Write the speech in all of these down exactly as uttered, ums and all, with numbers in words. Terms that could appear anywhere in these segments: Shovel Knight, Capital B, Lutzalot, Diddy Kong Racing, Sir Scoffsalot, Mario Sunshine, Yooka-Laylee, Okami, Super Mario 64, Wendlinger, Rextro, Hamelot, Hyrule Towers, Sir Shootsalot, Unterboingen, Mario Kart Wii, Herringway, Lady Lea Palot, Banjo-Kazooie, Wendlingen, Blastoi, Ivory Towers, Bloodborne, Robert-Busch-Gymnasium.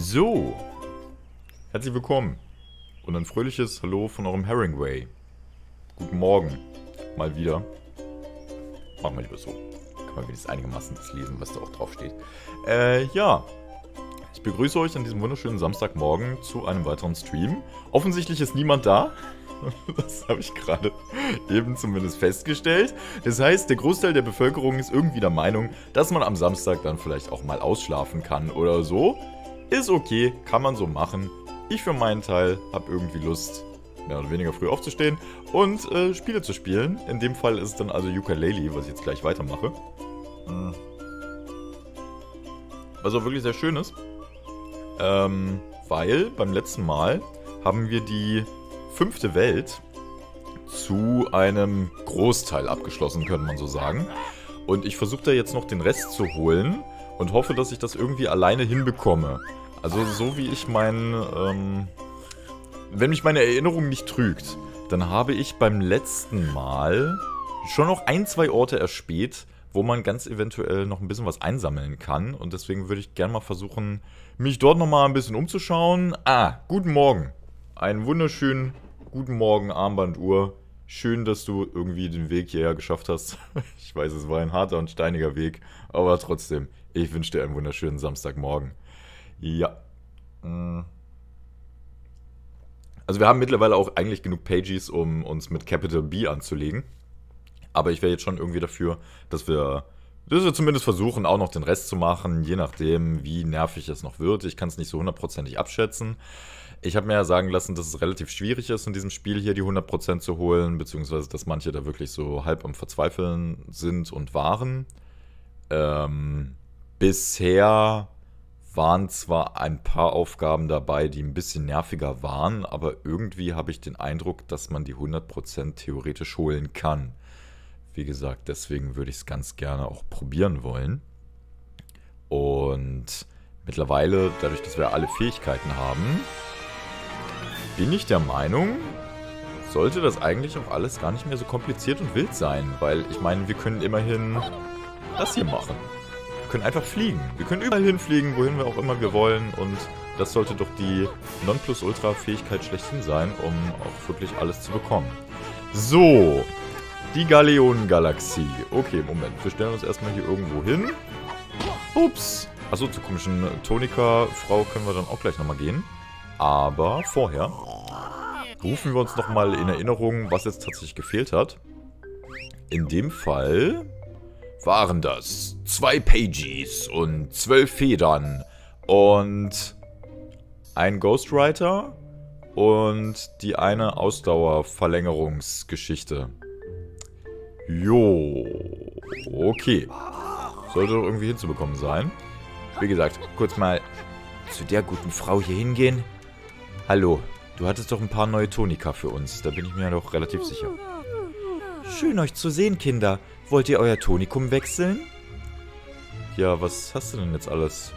So, herzlich willkommen und ein fröhliches Hallo von eurem Herringway. Guten Morgen, mal wieder. Machen wir lieber so. Kann man wenigstens einigermaßen das lesen, was da auch drauf steht. Äh, ja. Ich begrüße euch an diesem wunderschönen Samstagmorgen zu einem weiteren Stream. Offensichtlich ist niemand da. Das habe ich gerade eben zumindest festgestellt. Das heißt, der Großteil der Bevölkerung ist irgendwie der Meinung, dass man am Samstag dann vielleicht auch mal ausschlafen kann oder so. Ist okay, kann man so machen. Ich für meinen Teil habe irgendwie Lust, mehr oder weniger früh aufzustehen und äh, Spiele zu spielen. In dem Fall ist es dann also Yooka-Laylee, was ich jetzt gleich weitermache. Was auch wirklich sehr schön ist. Ähm, weil beim letzten Mal haben wir die fünfte Welt zu einem Großteil abgeschlossen, könnte man so sagen. Und ich versuche da jetzt noch den Rest zu holen und hoffe, dass ich das irgendwie alleine hinbekomme. Also so wie ich meinen, ähm, wenn mich meine Erinnerung nicht trügt, dann habe ich beim letzten Mal schon noch ein, zwei Orte erspäht, wo man ganz eventuell noch ein bisschen was einsammeln kann. Und deswegen würde ich gerne mal versuchen, mich dort nochmal ein bisschen umzuschauen. Ah, guten Morgen. Einen wunderschönen guten Morgen, Armbanduhr. Schön, dass du irgendwie den Weg hierher geschafft hast. Ich weiß, es war ein harter und steiniger Weg. Aber trotzdem, ich wünsche dir einen wunderschönen Samstagmorgen. Ja. Also wir haben mittlerweile auch eigentlich genug Pages, um uns mit Capital B anzulegen. Aber ich wäre jetzt schon irgendwie dafür, dass wir, dass wir zumindest versuchen, auch noch den Rest zu machen, je nachdem, wie nervig es noch wird. Ich kann es nicht so hundertprozentig abschätzen. Ich habe mir ja sagen lassen, dass es relativ schwierig ist, in diesem Spiel hier die hundert Prozent zu holen, beziehungsweise, dass manche da wirklich so halb am Verzweifeln sind und waren. Ähm, bisher waren zwar ein paar Aufgaben dabei, die ein bisschen nerviger waren, aber irgendwie habe ich den Eindruck, dass man die hundert Prozent theoretisch holen kann. Wie gesagt, deswegen würde ich es ganz gerne auch probieren wollen. Und mittlerweile, dadurch, dass wir alle Fähigkeiten haben, bin ich der Meinung, sollte das eigentlich auch alles gar nicht mehr so kompliziert und wild sein. Weil ich meine, wir können immerhin das hier machen. Wir können einfach fliegen. Wir können überall hinfliegen, wohin wir auch immer wir wollen. Und das sollte doch die Nonplusultra-Fähigkeit schlechthin sein, um auch wirklich alles zu bekommen. So. Die Galeon Galaxy. Okay, Moment. Wir stellen uns erstmal hier irgendwo hin. Ups. Achso, zur komischen Tonika-Frau können wir dann auch gleich nochmal gehen. Aber vorher rufen wir uns nochmal in Erinnerung, was jetzt tatsächlich gefehlt hat. In dem Fall waren das zwei Pages und zwölf Federn und ein Ghostwriter und die eine Ausdauerverlängerungsgeschichte. Jo, okay. Sollte doch irgendwie hinzubekommen sein. Wie gesagt, kurz mal zu der guten Frau hier hingehen. Hallo, du hattest doch ein paar neue Tonika für uns. Da bin ich mir doch relativ sicher. Schön, euch zu sehen, Kinder. Wollt ihr euer Tonikum wechseln? Ja, was hast du denn jetzt alles?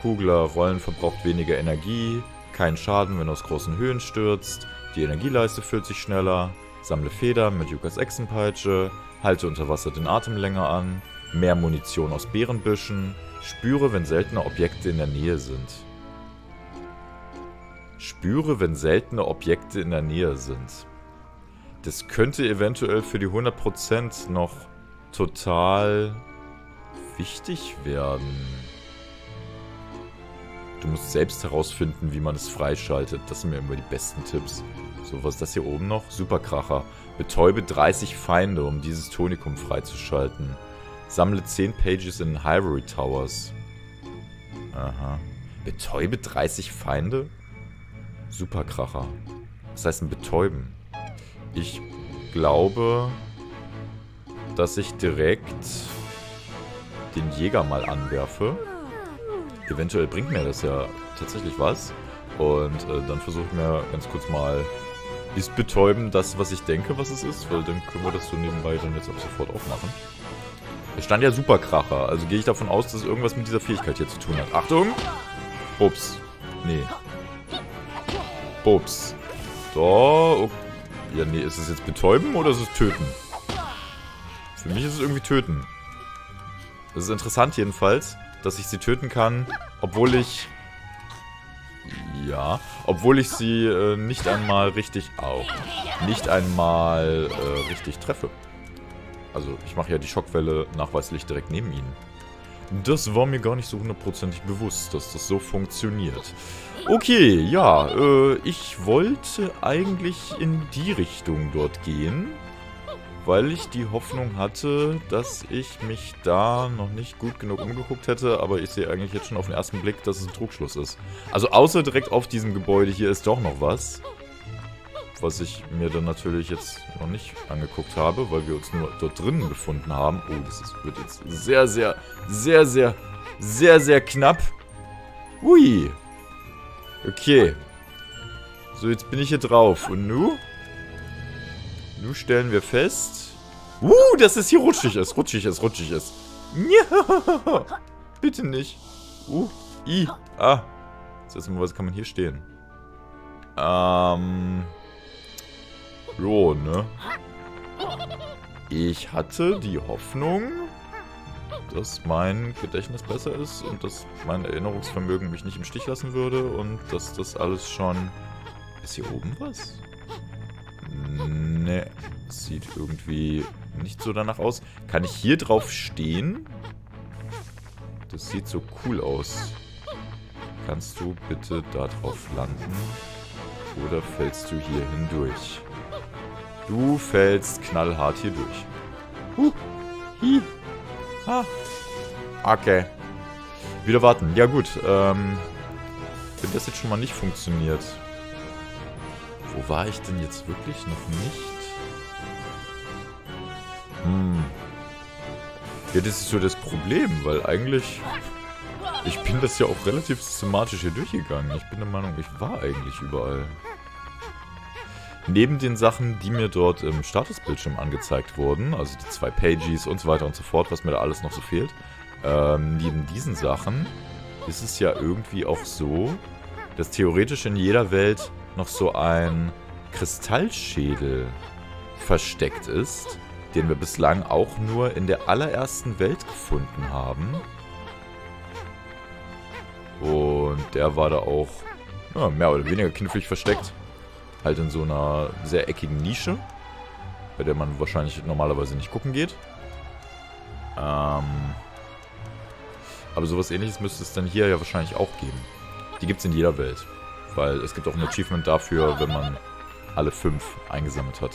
Kugler, Rollen verbraucht weniger Energie. Kein Schaden, wenn du aus großen Höhen stürzt. Die Energieleiste füllt sich schneller. Sammle Federn mit Yukas Echsenpeitsche, halte unter Wasser den Atem länger an, mehr Munition aus Beerenbüschen, spüre, wenn seltene Objekte in der Nähe sind. Spüre, wenn seltene Objekte in der Nähe sind. Das könnte eventuell für die hundert Prozent noch total wichtig werden. Du musst selbst herausfinden, wie man es freischaltet. Das sind mir immer die besten Tipps. So, was ist das hier oben noch? Superkracher. Betäube dreißig Feinde, um dieses Tonikum freizuschalten. Sammle zehn Pages in Hyrule Towers. Aha. Betäube dreißig Feinde? Superkracher. Was heißt denn betäuben? Ich glaube, dass ich direkt den Jäger mal anwerfe. Eventuell bringt mir das ja tatsächlich was. Und äh, dann versuche ich mir ganz kurz mal, ist betäuben das, was ich denke, was es ist? Weil dann können wir das so nebenbei dann jetzt ab sofort auch machen. Es stand ja Superkracher, also gehe ich davon aus, dass es irgendwas mit dieser Fähigkeit hier zu tun hat. Achtung! Ups. Nee. Ups. So. Okay. Ja, nee, ist es jetzt betäuben oder ist es töten? Für mich ist es irgendwie töten. Das ist interessant jedenfalls, dass ich sie töten kann, obwohl ich Ja, obwohl ich sie äh, nicht einmal richtig auch, nicht einmal äh, richtig treffe. Also ich mache ja die Schockwelle nachweislich direkt neben ihnen. Das war mir gar nicht so hundertprozentig bewusst, dass das so funktioniert. Okay, ja, äh, ich wollte eigentlich in die Richtung dort gehen, weil ich die Hoffnung hatte, dass ich mich da noch nicht gut genug umgeguckt hätte, aber ich sehe eigentlich jetzt schon auf den ersten Blick, dass es ein Trugschluss ist. Also außer direkt auf diesem Gebäude hier ist doch noch was, was ich mir dann natürlich jetzt noch nicht angeguckt habe, weil wir uns nur dort drinnen befunden haben. Oh, das ist, wird jetzt sehr, sehr, sehr, sehr, sehr, sehr knapp. Ui. Okay. So, jetzt bin ich hier drauf. Und nu? Nu stellen wir fest. Uh, dass es hier rutschig ist, rutschig ist, rutschig ist. Ja, bitte nicht. Uh, i, ah. Jetzt erstmal, was kann man hier stehen? Ähm... Jo, ne? Ich hatte die Hoffnung, dass mein Gedächtnis besser ist und dass mein Erinnerungsvermögen mich nicht im Stich lassen würde und dass das alles schon... Ist hier oben was? Ne, sieht irgendwie nicht so danach aus. Kann ich hier drauf stehen? Das sieht so cool aus. Kannst du bitte da drauf landen? Oder fällst du hier hindurch? Du fällst knallhart hier durch. Huh. Hi. Ha. Okay. Wieder warten. Ja gut. Ähm, wenn das jetzt schon mal nicht funktioniert. Wo war ich denn jetzt wirklich noch nicht? Hm. Ja, das ist so das Problem, weil eigentlich... Ich bin das ja auch relativ systematisch hier durchgegangen. Ich bin der Meinung, ich war eigentlich überall. Neben den Sachen, die mir dort im Statusbildschirm angezeigt wurden, also die zwei Pages und so weiter und so fort, was mir da alles noch so fehlt, ähm, neben diesen Sachen ist es ja irgendwie auch so, dass theoretisch in jeder Welt noch so ein Kristallschädel versteckt ist, den wir bislang auch nur in der allerersten Welt gefunden haben. Und der war da auch ja, mehr oder weniger knifflig versteckt. Halt in so einer sehr eckigen Nische, bei der man wahrscheinlich normalerweise nicht gucken geht. Ähm, aber sowas Ähnliches müsste es dann hier ja wahrscheinlich auch geben. Die gibt es in jeder Welt. Weil es gibt auch ein Achievement dafür, wenn man alle fünf eingesammelt hat.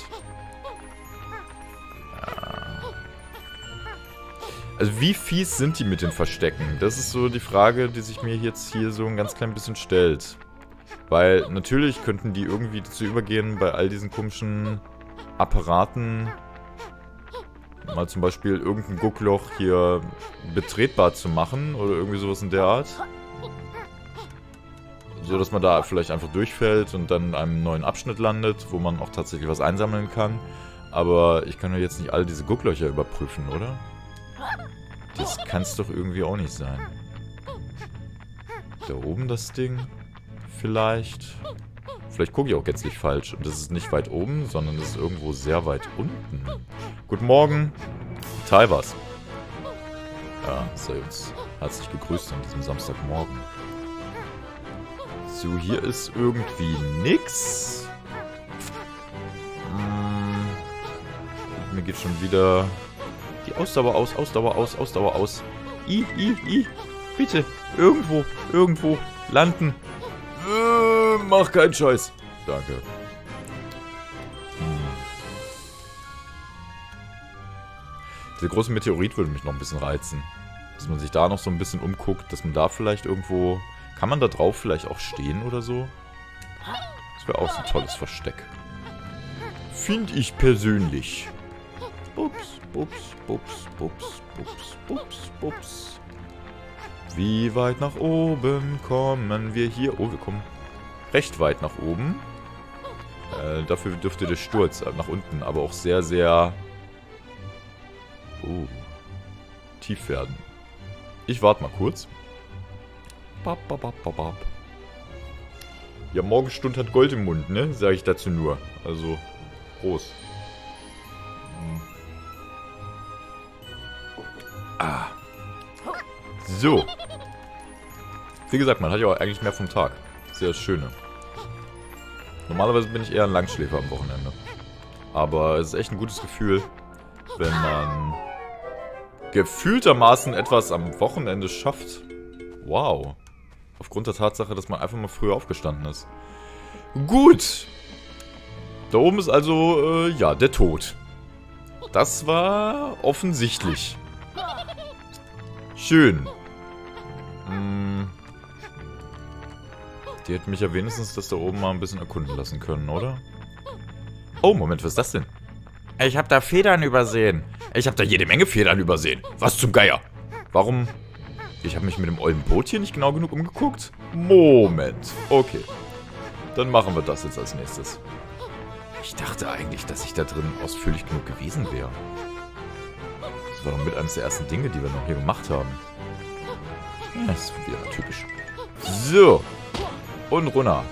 Also wie fies sind die mit den Verstecken? Das ist so die Frage, die sich mir jetzt hier so ein ganz klein bisschen stellt. Weil natürlich könnten die irgendwie dazu übergehen, bei all diesen komischen Apparaten mal zum Beispiel irgendein Guckloch hier betretbar zu machen oder irgendwie sowas in der Art. So, dass man da vielleicht einfach durchfällt und dann in einem neuen Abschnitt landet, wo man auch tatsächlich was einsammeln kann. Aber ich kann ja jetzt nicht all diese Gucklöcher überprüfen, oder? Das kann es doch irgendwie auch nicht sein. Da oben das Ding? Vielleicht? Vielleicht gucke ich auch gänzlich falsch. Und das ist nicht weit oben, sondern das ist irgendwo sehr weit unten. Guten Morgen. Tai was. Ja, sei uns herzlich gegrüßt an diesem Samstagmorgen. So, hier ist irgendwie nix. Hm, mir geht schon wieder... Die Ausdauer aus, Ausdauer aus, Ausdauer aus. I, I, I. Bitte. Irgendwo, irgendwo landen. Äh, mach keinen Scheiß. Danke. Hm. Der große Meteorit würde mich noch ein bisschen reizen. Dass man sich da noch so ein bisschen umguckt, dass man da vielleicht irgendwo... Kann man da drauf vielleicht auch stehen oder so? Das wäre auch so ein tolles Versteck. Finde ich persönlich. Ups, ups, ups, ups, ups, ups, ups. Wie weit nach oben kommen wir hier? Oh, wir kommen recht weit nach oben. Äh, dafür dürfte der Sturz nach unten, aber auch sehr, sehr oh, tief werden. Ich warte mal kurz. Bap, bap, bap, bap, bap. Ja, Morgenstund hat Gold im Mund, ne? Sage ich dazu nur. Also, Prost. Ah. So. Wie gesagt, man hat ja auch eigentlich mehr vom Tag. sehr schöne. Normalerweise bin ich eher ein Langschläfer am Wochenende. Aber es ist echt ein gutes Gefühl, wenn man gefühltermaßen etwas am Wochenende schafft. Wow. Aufgrund der Tatsache, dass man einfach mal früher aufgestanden ist. Gut. Da oben ist also, äh, ja, der Tod. Das war offensichtlich. Schön. Hm. Die hätten mich ja wenigstens das da oben mal ein bisschen erkunden lassen können, oder? Oh, Moment, was ist das denn? Ich habe da Federn übersehen. Ich habe da jede Menge Federn übersehen. Was zum Geier? Warum? Ich habe mich mit dem ollen Boot hier nicht genau genug umgeguckt? Moment. Okay. Dann machen wir das jetzt als nächstes. Ich dachte eigentlich, dass ich da drin ausführlich genug gewesen wäre. Das war doch mit eines der ersten Dinge, die wir noch hier gemacht haben. Das ist wieder typisch. So. Und runter.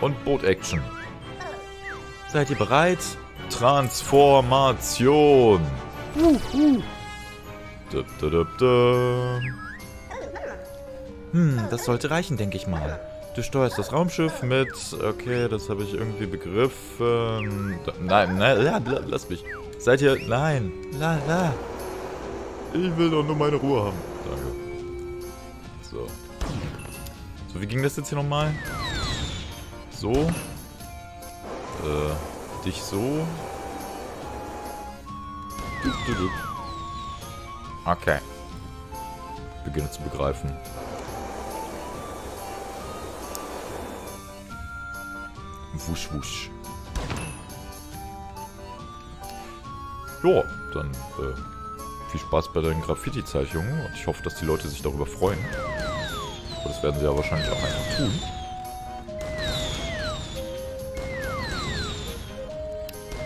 Und Boot-Action. Seid ihr bereit? Transformation. Uhu. Dup, dup, dup, dup. Hm, das sollte reichen, denke ich mal. Du steuerst das Raumschiff mit... Okay, das habe ich irgendwie begriffen. Nein, nein, la, la, lass mich. Seid ihr... Nein. La, la. Ich will doch nur meine Ruhe haben. Danke. So. So, wie ging das jetzt hier nochmal? So. Äh, dich so. Du, du, du. Okay. Ich beginne zu begreifen. Wusch, wusch. Jo, dann äh, viel Spaß bei deinen Graffiti-Zeichnungen. Und ich hoffe, dass die Leute sich darüber freuen. Aber das werden sie ja wahrscheinlich auch einfach tun.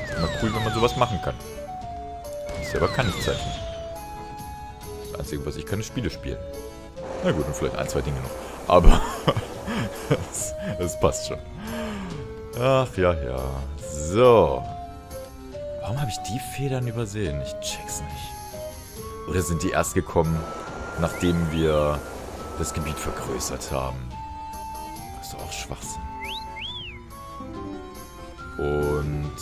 Ist immer cool, wenn man sowas machen kann. Ich selber kann nicht zeichnen. Das Einzige, was ich kann, ist Spiele spielen. Na gut, und vielleicht ein, zwei Dinge noch. Aber es, es passt schon. Ach, ja, ja. So. Warum habe ich die Federn übersehen? Ich check's nicht. Oder sind die erst gekommen, nachdem wir das Gebiet vergrößert haben? Das ist doch auch Schwachsinn. Und...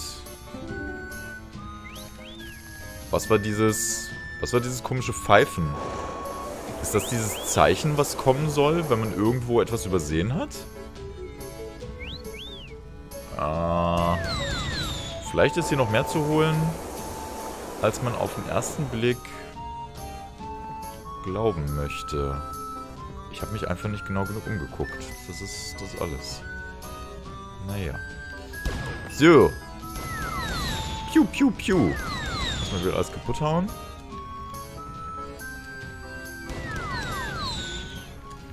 Was war dieses... Was war dieses komische Pfeifen? Ist das dieses Zeichen, was kommen soll, wenn man irgendwo etwas übersehen hat? Ah, vielleicht ist hier noch mehr zu holen, als man auf den ersten Blick glauben möchte. Ich habe mich einfach nicht genau genug umgeguckt. Das ist das ist alles. Naja. So. Piu, piu, piu. Muss man wieder alles kaputt hauen.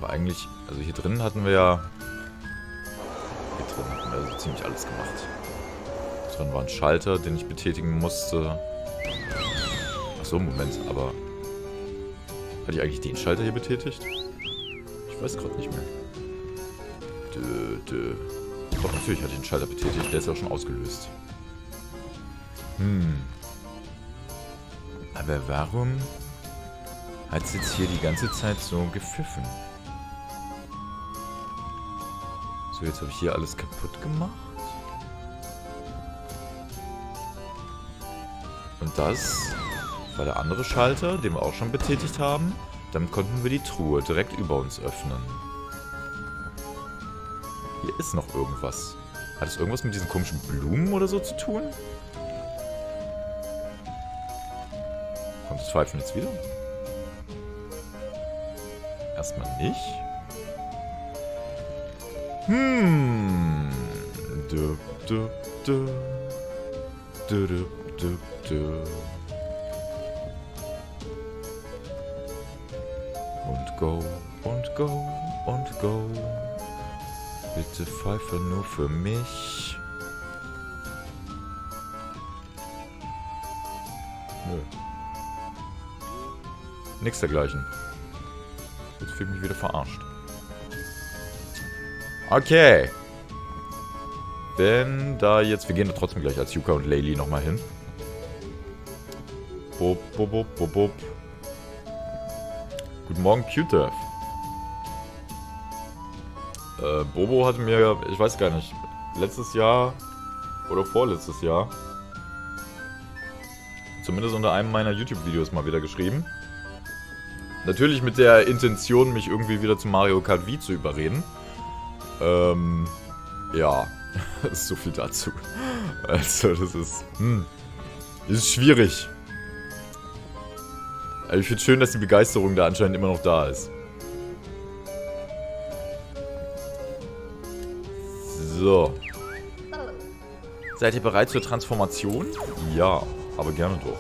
Aber eigentlich, also hier drin hatten wir ja... Also ziemlich alles gemacht. Drin war ein Schalter, den ich betätigen musste. Achso, Moment, aber... Hatte ich eigentlich den Schalter hier betätigt? Ich weiß gerade nicht mehr. Dö, dö. Doch, natürlich hatte ich den Schalter betätigt. Der ist ja schon ausgelöst. Hm. Aber warum hat es jetzt hier die ganze Zeit so gepfiffen? So, jetzt habe ich hier alles kaputt gemacht. Und das war der andere Schalter, den wir auch schon betätigt haben. Damit konnten wir die Truhe direkt über uns öffnen. Hier ist noch irgendwas. Hat es irgendwas mit diesen komischen Blumen oder so zu tun? Kommt das Pfeifen jetzt wieder? Erstmal nicht. Hmm. Du, du, du. Du, du, du, du. Und go, und go, und go. Bitte pfeife nur für mich. Nö. Nix dergleichen. Jetzt fühle ich mich wieder verarscht. Okay. Denn da jetzt... Wir gehen da trotzdem gleich als Yooka und Laylee nochmal hin. Boop, boop, boop, boop, boop. Guten Morgen, Cuter. Äh, Bobo hatte mir, ich weiß gar nicht, letztes Jahr oder vorletztes Jahr, zumindest unter einem meiner YouTube-Videos mal wieder geschrieben. Natürlich mit der Intention, mich irgendwie wieder zu Mario Kart Wii zu überreden. Ähm, ja, ist so viel dazu. Also, das ist, hm, ist schwierig. Also ich finde es schön, dass die Begeisterung da anscheinend immer noch da ist. So. Seid ihr bereit zur Transformation? Ja, aber gerne doch.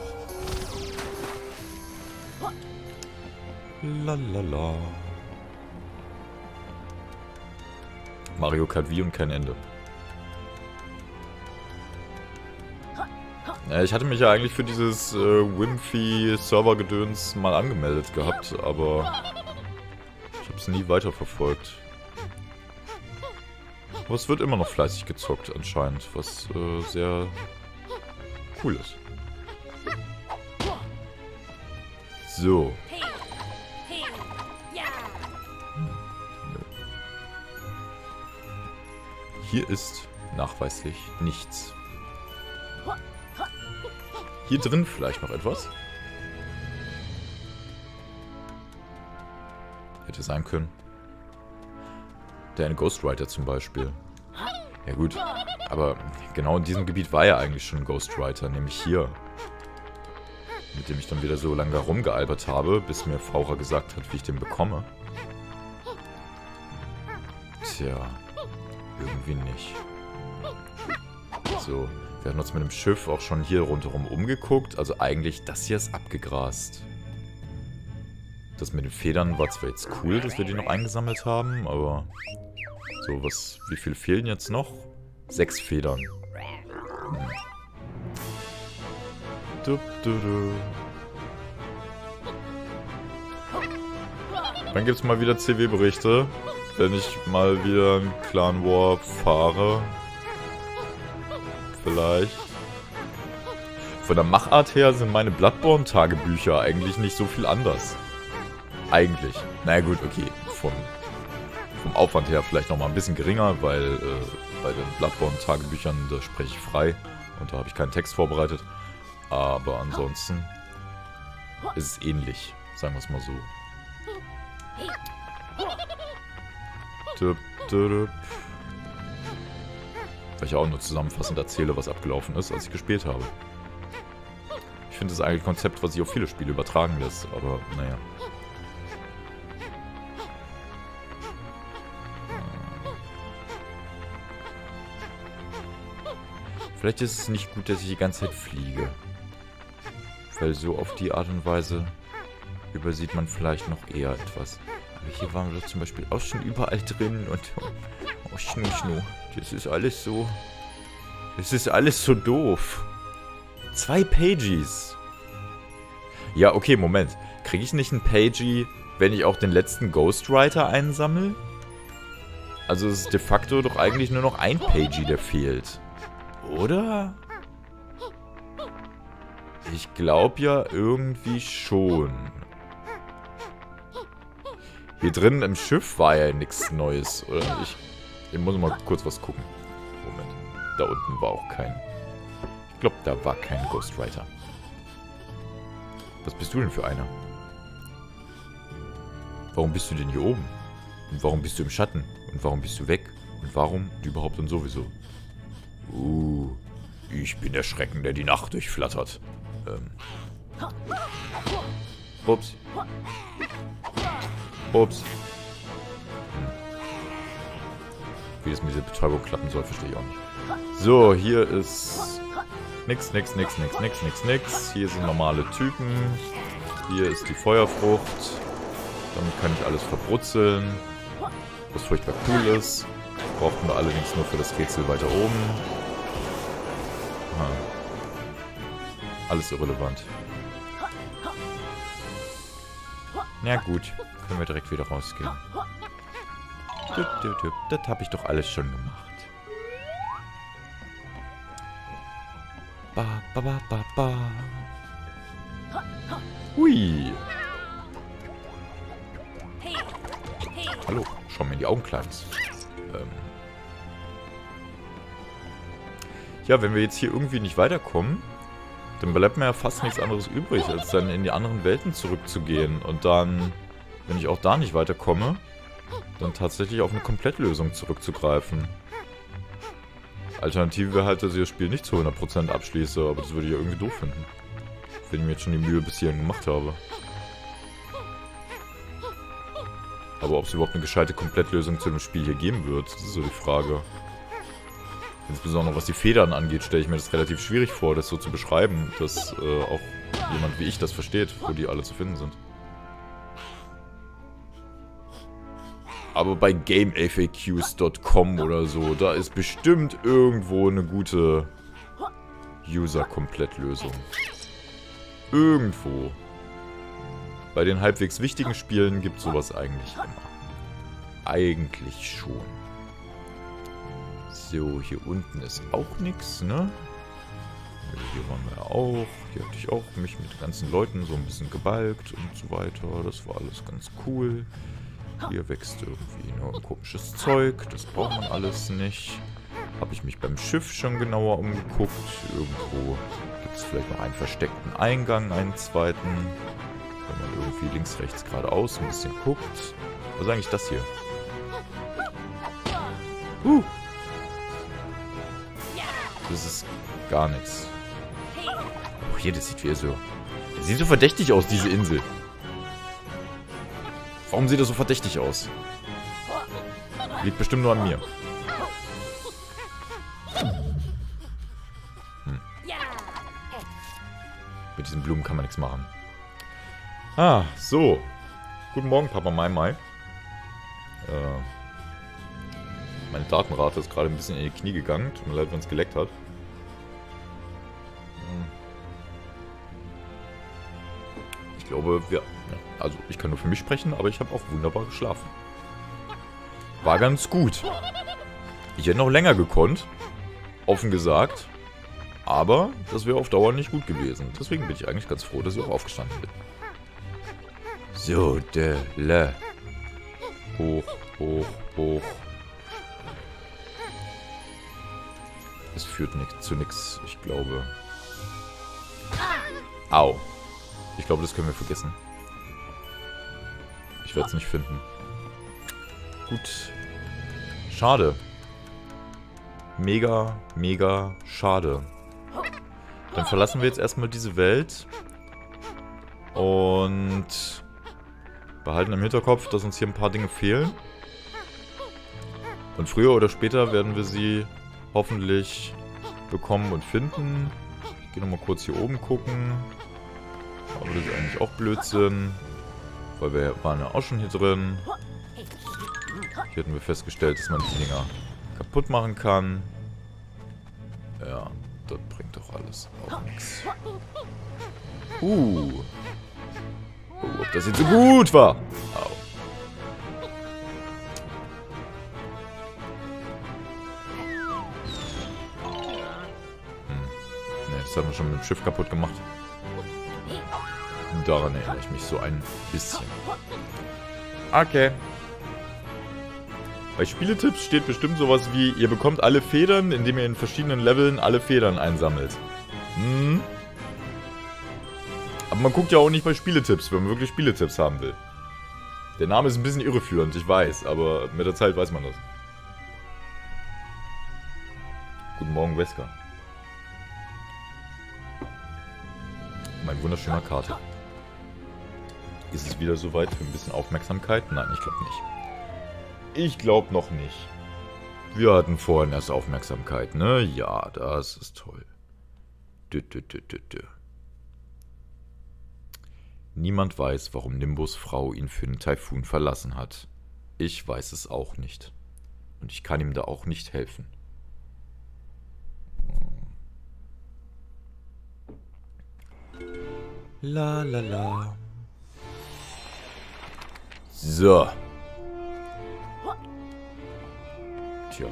Lalalala. Mario Kart Wii und kein Ende. Ich hatte mich ja eigentlich für dieses äh, Wimpy-Server-Gedöns mal angemeldet gehabt, aber ich habe es nie weiterverfolgt. Aber es wird immer noch fleißig gezockt anscheinend, was äh, sehr cool ist. So. Hier ist nachweislich nichts. Hier drin vielleicht noch etwas. Hätte sein können. Der eine Ghostwriter zum Beispiel. Ja gut, aber genau in diesem Gebiet war ja eigentlich schon ein Ghostwriter, nämlich hier. Mit dem ich dann wieder so lange herumgealbert habe, bis mir Faucher gesagt hat, wie ich den bekomme. Tja, irgendwie nicht. So. Wir hatten uns mit dem Schiff auch schon hier rundherum umgeguckt. Also eigentlich, das hier ist abgegrast. Das mit den Federn war zwar jetzt cool, dass wir die noch eingesammelt haben, aber... So, was... Wie viel fehlen jetzt noch? Sechs Federn. Hm. Du, du, du. Dann gibt es mal wieder C W-Berichte, wenn ich mal wieder einen Clan War fahre. Vielleicht. Von der Machart her sind meine Bloodborne-Tagebücher eigentlich nicht so viel anders. Eigentlich. Naja gut, okay. Vom, vom Aufwand her vielleicht nochmal ein bisschen geringer, weil äh, bei den Bloodborne-Tagebüchern, da spreche ich frei. Und da habe ich keinen Text vorbereitet. Aber ansonsten ist es ähnlich. Sagen wir es mal so. Tüp, tüp. Weil ich auch nur zusammenfassend erzähle, was abgelaufen ist, als ich gespielt habe. Ich finde das eigentlich ein Konzept, was sich auf viele Spiele übertragen lässt, aber naja. Vielleicht ist es nicht gut, dass ich die ganze Zeit fliege. Weil so auf die Art und Weise übersieht man vielleicht noch eher etwas. Aber hier waren wir doch zum Beispiel auch schon überall drin und... Oh, Schnu, Schnu. Das ist alles so... Das ist alles so doof. Zwei Pages. Ja, okay, Moment. Kriege ich nicht einen Pagey, wenn ich auch den letzten Ghostwriter einsammle? Also es ist de facto doch eigentlich nur noch ein Pagey, der fehlt. Oder? Ich glaube ja irgendwie schon. Hier drinnen im Schiff war ja nichts Neues, oder? Ich... Ich muss mal kurz was gucken. Moment. Da unten war auch kein... Ich glaube, da war kein Ghostwriter. Was bist du denn für einer? Warum bist du denn hier oben? Und warum bist du im Schatten? Und warum bist du weg? Und warum überhaupt und sowieso? Uh, ich bin der Schrecken, der die Nacht durchflattert. Ähm. Ups. Ups. Wie das mit dieser Betäubung klappen soll, verstehe ich auch nicht. So, hier ist nix, nix, nix, nix, nix, nix, nix. Hier sind normale Typen. Hier ist die Feuerfrucht. Damit kann ich alles verbrutzeln. Was furchtbar cool ist. Brauchten wir allerdings nur für das Rätsel weiter oben. Aha. Alles irrelevant. Na gut, können wir direkt wieder rausgehen. Das habe ich doch alles schon gemacht. Ba, ba, ba, ba, ba. Hui. Hallo, schau mir in die Augen, Kleines. Ähm ja, wenn wir jetzt hier irgendwie nicht weiterkommen, dann bleibt mir ja fast nichts anderes übrig, als dann in die anderen Welten zurückzugehen. Und dann, wenn ich auch da nicht weiterkomme, dann tatsächlich auf eine Komplettlösung zurückzugreifen. Alternative wäre halt, dass ich das Spiel nicht zu hundert Prozent abschließe, aber das würde ich ja irgendwie doof finden. Wenn ich mir jetzt schon die Mühe bis hierhin gemacht habe. Aber ob es überhaupt eine gescheite Komplettlösung zu dem Spiel hier geben wird, das ist so die Frage. Insbesondere was die Federn angeht, stelle ich mir das relativ schwierig vor, das so zu beschreiben, dass äh, auch jemand wie ich das versteht, wo die alle zu finden sind. Aber bei Game F A Qs Punkt com oder so, da ist bestimmt irgendwo eine gute User-Komplettlösung. Irgendwo. Bei den halbwegs wichtigen Spielen gibt es sowas eigentlich immer. Eigentlich schon. So, hier unten ist auch nichts, ne? Hier waren wir ja auch. Hier hatte ich auch mich mit den ganzen Leuten so ein bisschen gebalgt und so weiter. Das war alles ganz cool. Hier wächst irgendwie nur komisches Zeug. Das braucht man alles nicht. Habe ich mich beim Schiff schon genauer umgeguckt. Irgendwo gibt es vielleicht noch einen versteckten Eingang, einen zweiten. Wenn man irgendwie links, rechts, geradeaus ein bisschen guckt. Was ist eigentlich das hier? Uh! Das ist gar nichts. Oh, hier, das sieht wie so... Das sieht so verdächtig aus, diese Insel. Warum sieht das so verdächtig aus? Liegt bestimmt nur an mir. Hm. Mit diesen Blumen kann man nichts machen. Ah, so. Guten Morgen, Papa Mai Mai. Äh, meine Datenrate ist gerade ein bisschen in die Knie gegangen. Tut mir leid, wenn es geleckt hat. Ich glaube, wir... Also, ich kann nur für mich sprechen, aber ich habe auch wunderbar geschlafen. War ganz gut. Ich hätte noch länger gekonnt. Offen gesagt. Aber das wäre auf Dauer nicht gut gewesen. Deswegen bin ich eigentlich ganz froh, dass ich auch aufgestanden bin. So, de, le. Hoch, hoch, hoch. Es führt nicht zu nichts, ich glaube. Au. Ich glaube, das können wir vergessen. Ich werde es nicht finden. Gut. Schade. Mega, mega schade. Dann verlassen wir jetzt erstmal diese Welt. Und behalten im Hinterkopf, dass uns hier ein paar Dinge fehlen. Und früher oder später werden wir sie hoffentlich bekommen und finden. Ich gehe nochmal kurz hier oben gucken. Aber das ist eigentlich auch Blödsinn. Weil wir waren ja auch schon hier drin. Hier hatten wir festgestellt, dass man die Dinger kaputt machen kann. Ja, das bringt doch alles auch nichts. Uh. Oh, ob das jetzt so gut war. Au. Hm. Ne, das haben wir schon mit dem Schiff kaputt gemacht. Und daran erinnere ich mich so ein bisschen. Okay. Bei Spieletipps steht bestimmt sowas wie, ihr bekommt alle Federn, indem ihr in verschiedenen Leveln alle Federn einsammelt. Hm. Aber man guckt ja auch nicht bei Spieletipps, wenn man wirklich Spieletipps haben will. Der Name ist ein bisschen irreführend, ich weiß, aber mit der Zeit weiß man das. Guten Morgen, Wesker. Mein wunderschöner Kater. Ist es wieder soweit für ein bisschen Aufmerksamkeit? Nein, ich glaube nicht. Ich glaube noch nicht. Wir hatten vorhin erst Aufmerksamkeit, ne? Ja, das ist toll. Dö, dö, dö, dö, dö. Niemand weiß, warum Nimbus Frau ihn für den Taifun verlassen hat. Ich weiß es auch nicht. Und ich kann ihm da auch nicht helfen. La la la. So. Tja.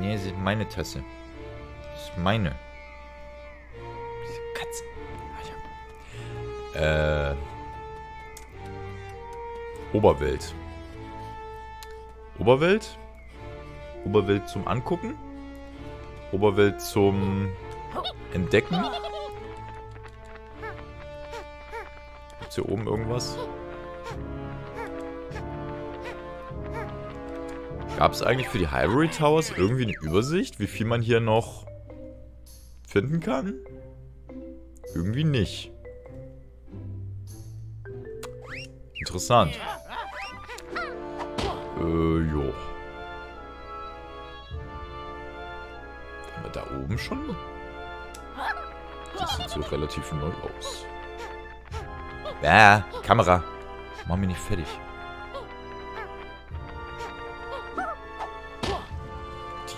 Nee, das ist meine Tasse. Das ist meine. Diese Katze. Äh. Oberwelt. Oberwelt. Oberwelt zum Angucken. Oberwelt zum Entdecken. Gibt's hier oben irgendwas? Gab es eigentlich für die Ivory Towers irgendwie eine Übersicht, wie viel man hier noch finden kann? Irgendwie nicht. Interessant. Äh, jo. Haben wir da oben schon? Das sieht so relativ neu aus. Bäh, Kamera. Mach mich nicht fertig.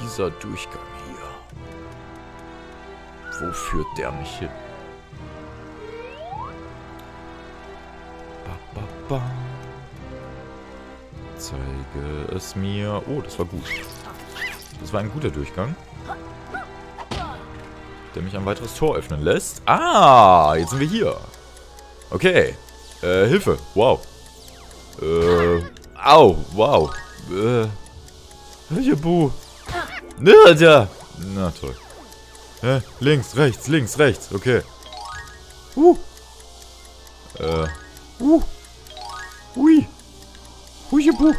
Dieser Durchgang hier. Wo führt der mich hin? Ba, ba, ba. Zeige es mir. Oh, das war gut. Das war ein guter Durchgang. Der mich ein weiteres Tor öffnen lässt. Ah, jetzt sind wir hier. Okay. Äh, Hilfe. Wow. Äh, au. Wow. Äh, Jubu. Na, ja. Na toll. Äh, links, rechts, links, rechts. Okay. Uh. Äh. Uh. Hui. Huijebu.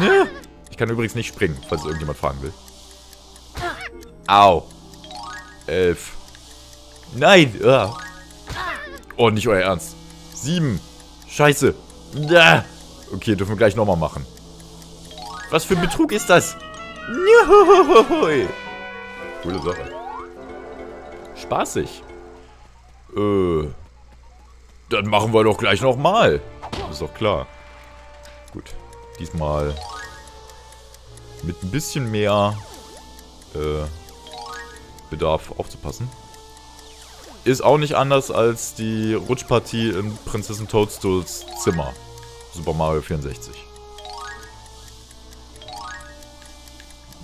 Ne? Ich kann übrigens nicht springen, falls irgendjemand fragen will. Au. Elf. Nein. Ah. Oh, nicht euer Ernst. Sieben. Scheiße. Ah. Okay, dürfen wir gleich nochmal machen. Was für ein Betrug ist das? Juhuhuhui. Coole Sache. Spaßig. Äh. Dann machen wir doch gleich nochmal. Ist doch klar. Gut. Diesmal mit ein bisschen mehr äh, Bedarf aufzupassen. Ist auch nicht anders als die Rutschpartie in Prinzessin Toadstools Zimmer. Super Mario vierundsechzig.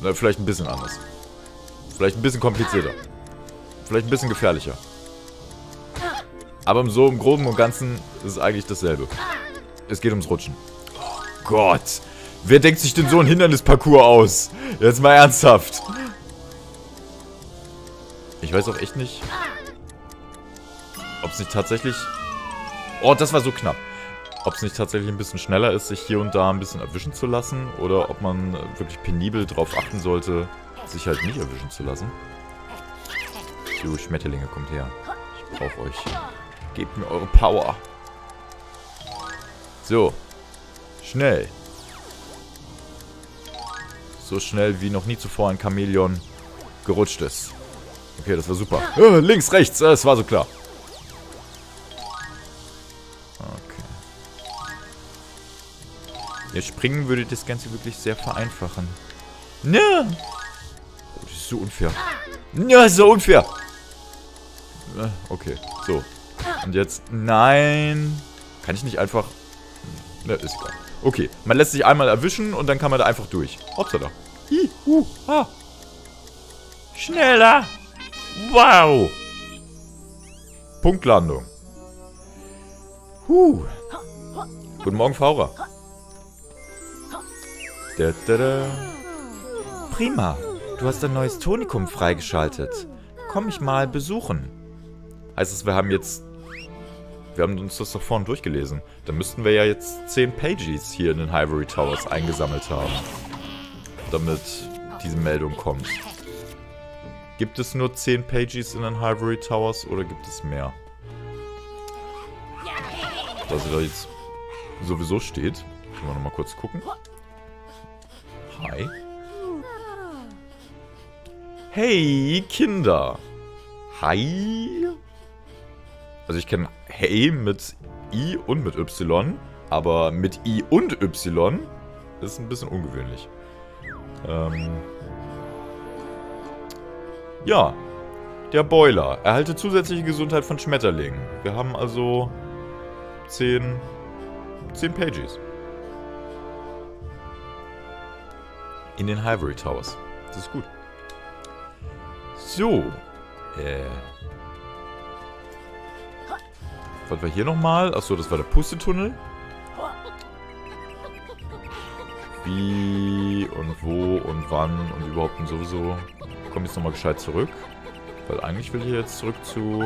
Na, vielleicht ein bisschen anders. Vielleicht ein bisschen komplizierter. Vielleicht ein bisschen gefährlicher. Aber so im Groben und Ganzen ist es eigentlich dasselbe. Es geht ums Rutschen. Oh Gott. Wer denkt sich denn so ein Hindernisparcours aus? Jetzt mal ernsthaft. Ich weiß auch echt nicht, ob es nicht tatsächlich... Oh, das war so knapp. Ob es nicht tatsächlich ein bisschen schneller ist, sich hier und da ein bisschen erwischen zu lassen. Oder ob man wirklich penibel darauf achten sollte, sich halt nicht erwischen zu lassen. Du Schmetterlinge, kommt her. Ich brauche euch. Gebt mir eure Power. So. Schnell. So schnell, wie noch nie zuvor ein Chamäleon gerutscht ist. Okay, das war super. Äh, links, rechts. Das war so klar. Ja, springen würde das Ganze wirklich sehr vereinfachen. Ne? Oh, das ist so unfair. Ja, das ist so unfair. Okay, so. Und jetzt, nein. Kann ich nicht einfach... Ne, ist klar. Okay, man lässt sich einmal erwischen und dann kann man da einfach durch. Hoppsala. Hi, uh, ha. Schneller. Wow. Punktlandung. Huh. Guten Morgen, Fahrer. Da, da, da. Prima, du hast ein neues Tonikum freigeschaltet. Komm mich mal besuchen. Heißt es, wir haben jetzt... Wir haben uns das doch vorhin durchgelesen. Dann müssten wir ja jetzt zehn Pages hier in den Ivory Towers eingesammelt haben. Damit diese Meldung kommt. Gibt es nur zehn Pages in den Ivory Towers oder gibt es mehr? Dass sie da jetzt sowieso steht. Können wir nochmal kurz gucken. Hi. Hey, Kinder. Hi. Also ich kenne Hey mit I und mit Y. Aber mit I und Y ist ein bisschen ungewöhnlich. Ähm ja. Der Boiler. Erhalte zusätzliche Gesundheit von Schmetterlingen. Wir haben also zehn Pages. In den Ivory Towers. Das ist gut. So. Äh. Was war hier nochmal? Achso, das war der Pustetunnel. wie und wo und wann und überhaupt und sowieso. Ich komme jetzt nochmal gescheit zurück. Weil eigentlich will ich jetzt zurück zu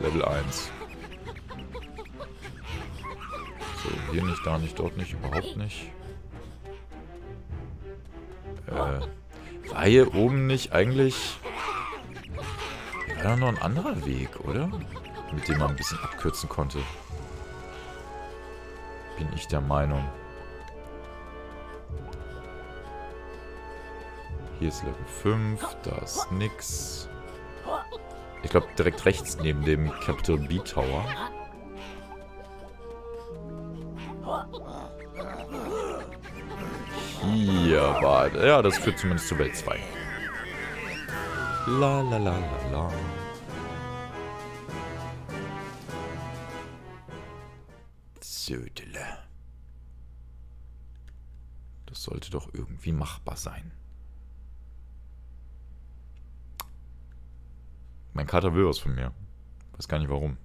Level eins. So, hier nicht, da nicht, dort nicht, überhaupt nicht. Äh, war hier oben nicht eigentlich... War da noch ein anderer Weg, oder? Mit dem man ein bisschen abkürzen konnte. Bin ich der Meinung. Hier ist Level fünf, da ist nix. Ich glaube direkt rechts neben dem Capital B Tower. Hier war... Ja, das führt zumindest zu Welt zwei. La la la la la. Södele. Das sollte doch irgendwie machbar sein. Mein Kater will was von mir. Weiß gar nicht warum.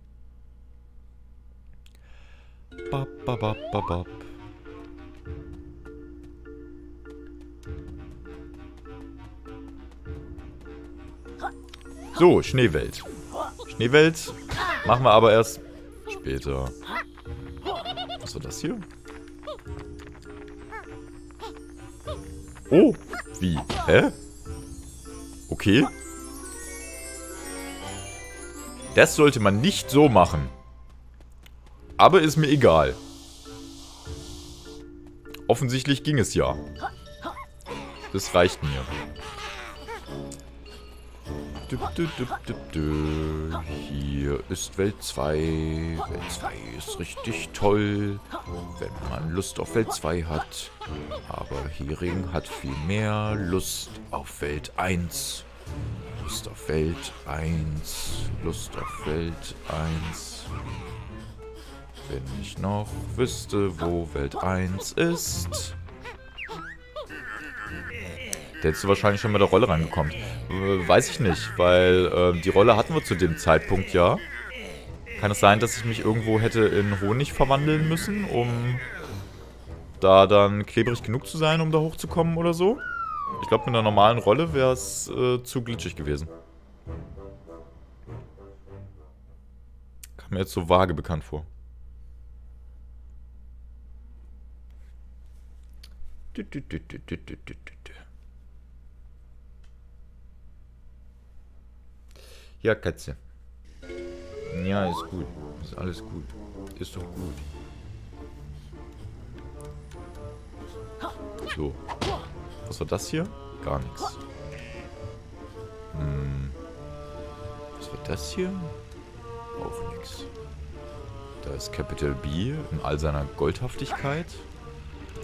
Bap, bap, bap, bap, bap. So, Schneewelt. Schneewelt machen wir aber erst später. Was war das hier? Oh, wie? Hä? Okay. Das sollte man nicht so machen. Aber ist mir egal. Offensichtlich ging es ja. Das reicht mir. Hier ist Welt zwei. Welt zwei ist richtig toll, wenn man Lust auf Welt zwei hat. Aber Hering hat viel mehr Lust auf Welt eins. Lust auf Welt eins. Lust auf Welt eins. Wenn ich noch wüsste, wo Welt eins ist. Der hättest du wahrscheinlich schon mit der Rolle reingekommen. Äh, weiß ich nicht, weil äh, die Rolle hatten wir zu dem Zeitpunkt ja. Kann es sein, dass ich mich irgendwo hätte in Honig verwandeln müssen, um da dann klebrig genug zu sein, um da hochzukommen oder so? Ich glaube, mit einer normalen Rolle wäre es äh, zu glitschig gewesen. Kam mir jetzt so vage bekannt vor. Du, du, du, du, du, du, du. Ja, Katze. Ja, ist gut. Ist alles gut. Ist doch gut. So. Was war das hier? Gar nichts. Hm. Was war das hier? Auch nichts. Da ist Capital B in all seiner Goldhaftigkeit.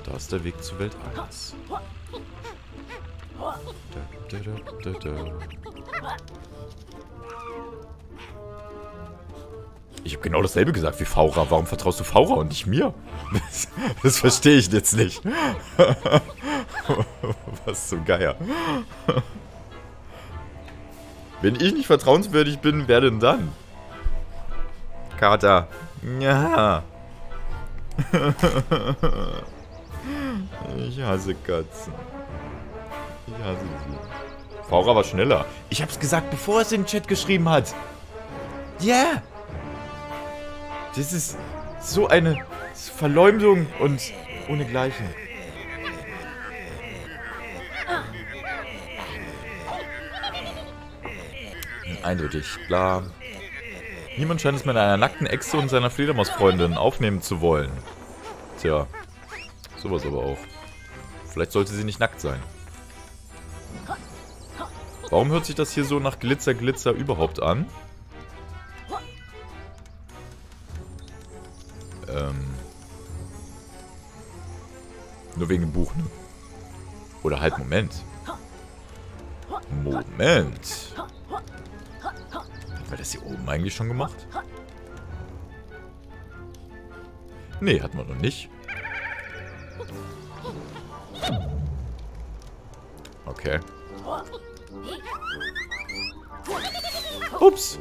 Da ist der Weg zu Welt eins. Da, da, da, da, da. Ich habe genau dasselbe gesagt wie Faura. Warum vertraust du Faura und nicht mir? Das, das verstehe ich jetzt nicht. Was zum Geier. Wenn ich nicht vertrauenswürdig bin, wer denn dann? Kater. Ja. Ich hasse Katzen. Ich hasse sie. Faura war schneller. Ich hab's gesagt, bevor er es in den Chat geschrieben hat. Ja. Yeah. Das ist so eine Verleumdung und ohnegleichen. Eindeutig, klar. Niemand scheint es mit einer nackten Echse und seiner Fledermausfreundin aufnehmen zu wollen. Tja, sowas aber auch. Vielleicht sollte sie nicht nackt sein. Warum hört sich das hier so nach Glitzer, Glitzer überhaupt an? Ähm, nur wegen dem Buch, ne? Oder halt, Moment. Moment. Haben wir das hier oben eigentlich schon gemacht? Nee, hatten wir noch nicht. Okay. Ups.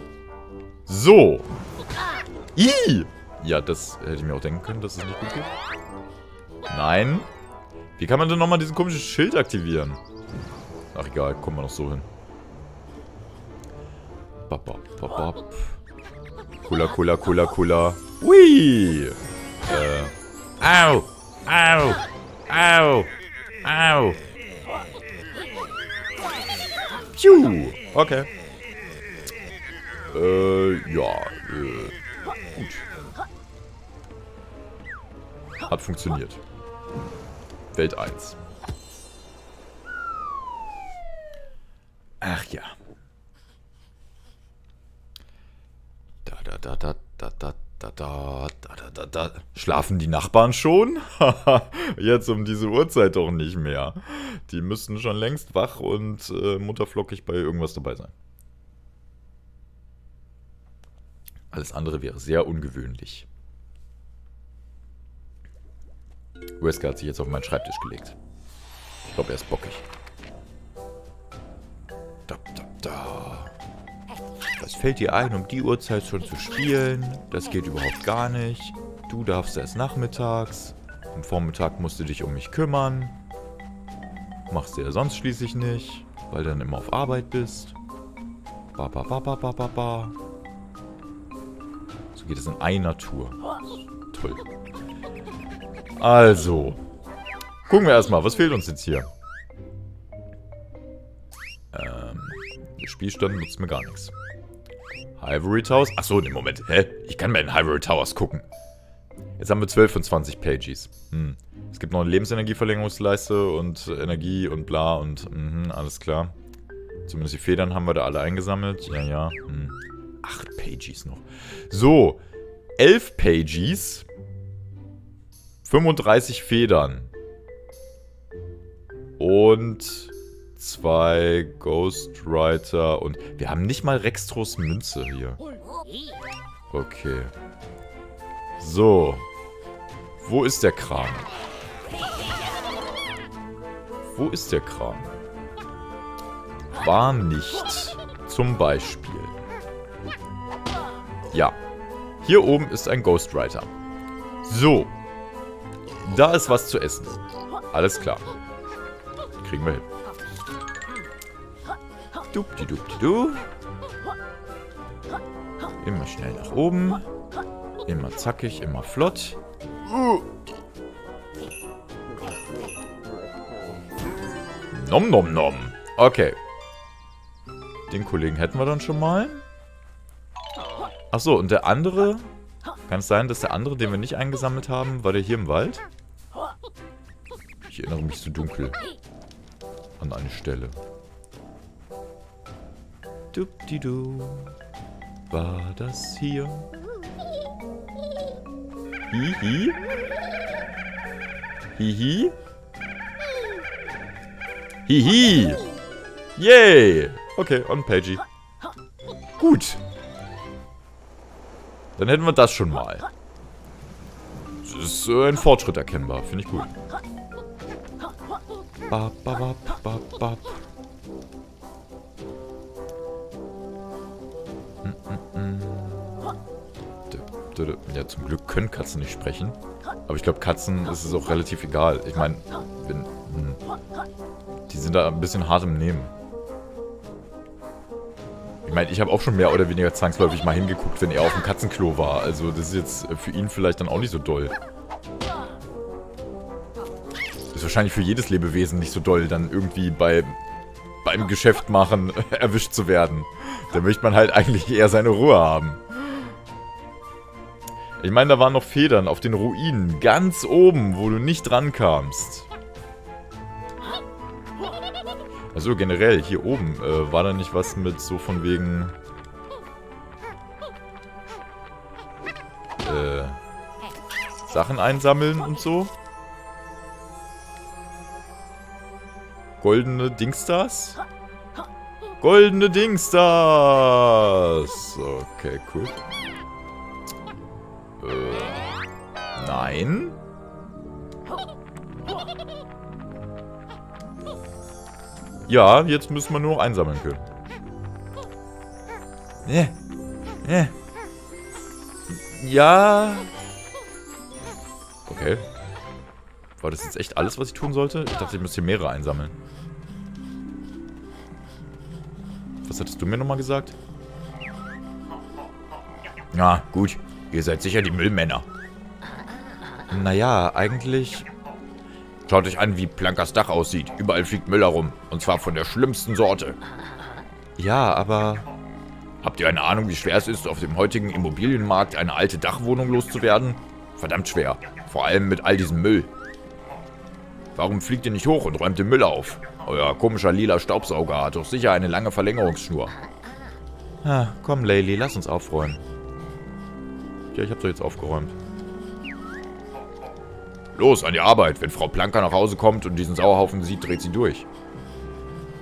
So. Ih. Ja, das hätte ich mir auch denken können, dass es nicht gut geht. Nein. Wie kann man denn nochmal diesen komischen Schild aktivieren? Ach egal, kommen wir noch so hin. Bop, bop, bop, bop. Cooler, cooler, cooler, cooler. Hui! Äh. Au! Au! Au! Au! Piu! Okay. Äh, ja. Äh, gut. Hat funktioniert. Welt eins. Ach ja. Da da da da da da da da da da da. Schlafen die Nachbarn schon? Jetzt um diese Uhrzeit doch nicht mehr. Die müssten schon längst wach und äh, mutterflockig bei irgendwas dabei sein. Alles andere wäre sehr ungewöhnlich. Wesker hat sich jetzt auf meinen Schreibtisch gelegt. Ich glaube, er ist bockig. Da, da, da. Was fällt dir ein, um die Uhrzeit schon zu spielen? Das geht überhaupt gar nicht. Du darfst erst nachmittags. Am Vormittag musst du dich um mich kümmern. Machst du ja sonst schließlich nicht, weil du dann immer auf Arbeit bist. Ba, ba, ba, ba, ba, ba, ba. So geht es in einer Tour. Toll. Also, gucken wir erstmal, was fehlt uns jetzt hier? Ähm, der Spielstand nutzt mir gar nichts. Ivory Towers? Achso, ne, Moment. Hä? Ich kann mir in Ivory Towers gucken. Jetzt haben wir zwölf von zwanzig Pages. Hm. Es gibt noch eine Lebensenergieverlängerungsleiste und Energie und bla und mhm, alles klar. Zumindest die Federn haben wir da alle eingesammelt. Ja, ja. Hm. acht Pages noch. So, elf Pages. fünfunddreißig Federn. Und zwei Ghostwriter. Und wir haben nicht mal Rextros Münze hier. Okay. So. Wo ist der Kram? Wo ist der Kram? War nicht. Zum Beispiel. Ja. Hier oben ist ein Ghostwriter. So. Da ist was zu essen. Alles klar. Kriegen wir hin. Dupdi-dupdi-du. Immer schnell nach oben. Immer zackig, immer flott. Nom nom nom. Okay. Den Kollegen hätten wir dann schon mal. Achso, und der andere... Kann es sein, dass der andere, den wir nicht eingesammelt haben, war der hier im Wald? Ich erinnere mich zu dunkel an eine Stelle. Dupdidu. War das hier? Hihi? Hihi? Hihi! Yay! Okay, on Pagey. Gut. Dann hätten wir das schon mal. Das ist äh, ein Fortschritt erkennbar. Finde ich gut. Ba, ba, ba, ba, ba. Mm, mm, mm. Dö, dö, dö. Ja, zum Glück können Katzen nicht sprechen. Aber ich glaube, Katzen ist es auch relativ egal. Ich meine, die sind da ein bisschen hart im Nehmen. Ich meine, ich habe auch schon mehr oder weniger zwangsläufig mal hingeguckt, wenn er auf dem Katzenklo war. Also das ist jetzt für ihn vielleicht dann auch nicht so doll. Ist wahrscheinlich für jedes Lebewesen nicht so doll, dann irgendwie bei, beim Geschäft machen erwischt zu werden. Da möchte man halt eigentlich eher seine Ruhe haben. Ich meine, da waren noch Federn auf den Ruinen, ganz oben, wo du nicht rankamst. Also generell, hier oben, äh, war da nicht was mit so von wegen... Äh, Sachen einsammeln und so? Goldene Dingstars? Goldene Dingstars! Okay, cool. Äh, nein? Ja, jetzt müssen wir nur noch einsammeln können. Ja. Ja. Ja. Okay. War das jetzt echt alles, was ich tun sollte? Ich dachte, ich müsste hier mehrere einsammeln. Was hattest du mir nochmal gesagt? Na, gut. Ihr seid sicher die Müllmänner. Naja, eigentlich... Schaut euch an, wie Plankas Dach aussieht. Überall fliegt Müll herum. Und zwar von der schlimmsten Sorte. Ja, aber... Habt ihr eine Ahnung, wie schwer es ist, auf dem heutigen Immobilienmarkt eine alte Dachwohnung loszuwerden? Verdammt schwer. Vor allem mit all diesem Müll. Warum fliegt ihr nicht hoch und räumt den Müll auf? Euer komischer lila Staubsauger hat doch sicher eine lange Verlängerungsschnur. Ah, komm, Laylee, lass uns aufräumen. Ja, ich hab doch jetzt aufgeräumt. Los, an die Arbeit. Wenn Frau Planka nach Hause kommt und diesen Sauerhaufen sieht, dreht sie durch.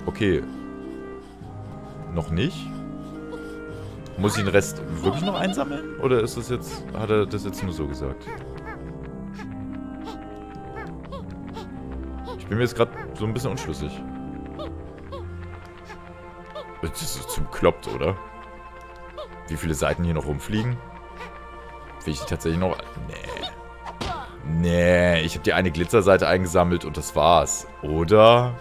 Okay. Noch nicht? Muss ich den Rest wirklich noch einsammeln? Oder ist das jetzt... Hat er das jetzt nur so gesagt? Ich bin mir jetzt gerade so ein bisschen unschlüssig. Das ist zu bekloppt, oder? Wie viele Seiten hier noch rumfliegen? Will ich die tatsächlich noch... Nee. Nee, ich habe die eine Glitzerseite eingesammelt und das war's. Oder?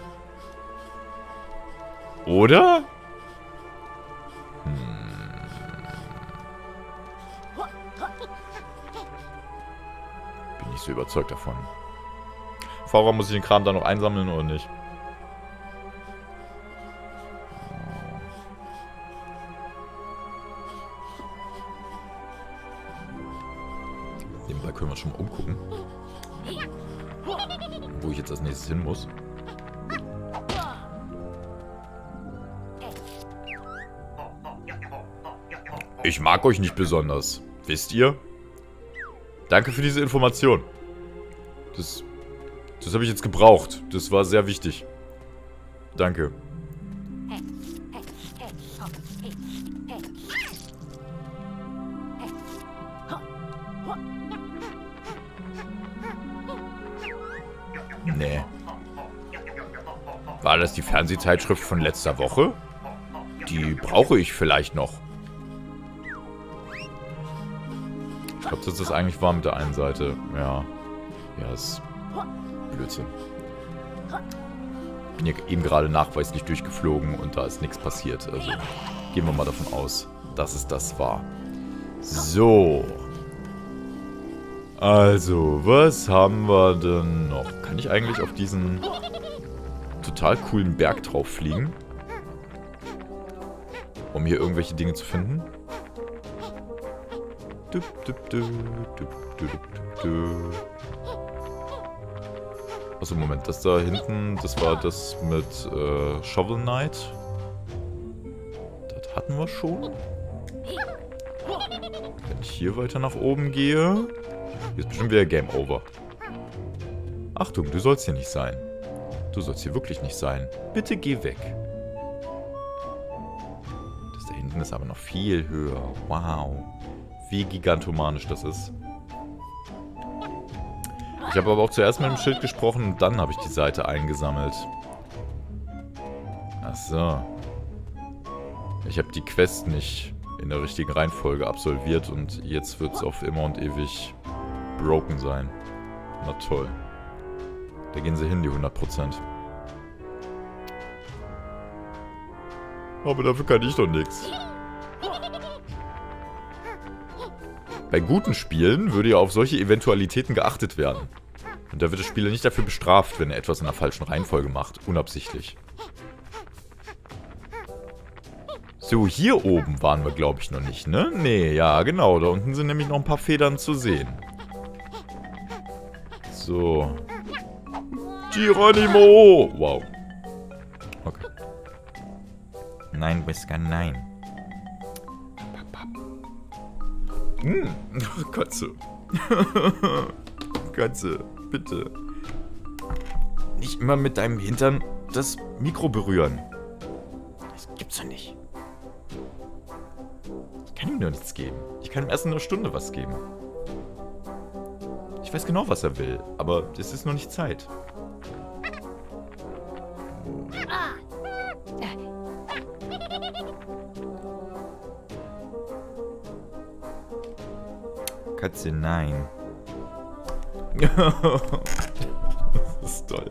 Oder? Hm. Bin nicht so überzeugt davon. Fahrer, muss ich den Kram da noch einsammeln oder nicht? Nebenbei können wir uns schon mal umgucken. Wo ich jetzt als nächstes hin muss. Ich mag euch nicht besonders. Wisst ihr? Danke für diese Information. Das, das habe ich jetzt gebraucht. Das war sehr wichtig. Danke. Nee. War das die Fernsehzeitschrift von letzter Woche? Die brauche ich vielleicht noch. Ich glaube, dass das eigentlich war mit der einen Seite. Ja. Ja, ist Blödsinn. Bin ja eben gerade nachweislich durchgeflogen und da ist nichts passiert. Also gehen wir mal davon aus, dass es das war. So. Also, was haben wir denn noch? Kann ich eigentlich auf diesen total coolen Berg drauf fliegen? Um hier irgendwelche Dinge zu finden? Achso, Moment, das da hinten, das war das mit äh, Shovel Knight. Das hatten wir schon. Wenn ich hier weiter nach oben gehe... Hier ist bestimmt wieder Game Over. Achtung, du sollst hier nicht sein. Du sollst hier wirklich nicht sein. Bitte geh weg. Das da hinten ist aber noch viel höher. Wow. Wie gigantomanisch das ist. Ich habe aber auch zuerst mit dem Schild gesprochen und dann habe ich die Seite eingesammelt. Ach so. Ich habe die Quest nicht in der richtigen Reihenfolge absolviert und jetzt wird es auf immer und ewig... broken sein. Na toll. Da gehen sie hin, die hundert Prozent. Aber dafür kann ich doch nichts. Bei guten Spielen würde ja auf solche Eventualitäten geachtet werden. Und da wird der Spieler nicht dafür bestraft, wenn er etwas in der falschen Reihenfolge macht. Unabsichtlich. So, hier oben waren wir, glaube ich, noch nicht, ne? Nee, ja, genau. Da unten sind nämlich noch ein paar Federn zu sehen. So. Geronimo! Wow. Okay. Nein, Whisker, nein. Hm. Oh, Katze. Katze, bitte. Nicht immer mit deinem Hintern das Mikro berühren. Das gibt's doch nicht. Ich kann ihm nur nichts geben. Ich kann ihm erst in einer Stunde was geben. Ich weiß genau, was er will, aber es ist noch nicht Zeit. Katze, nein. ist toll.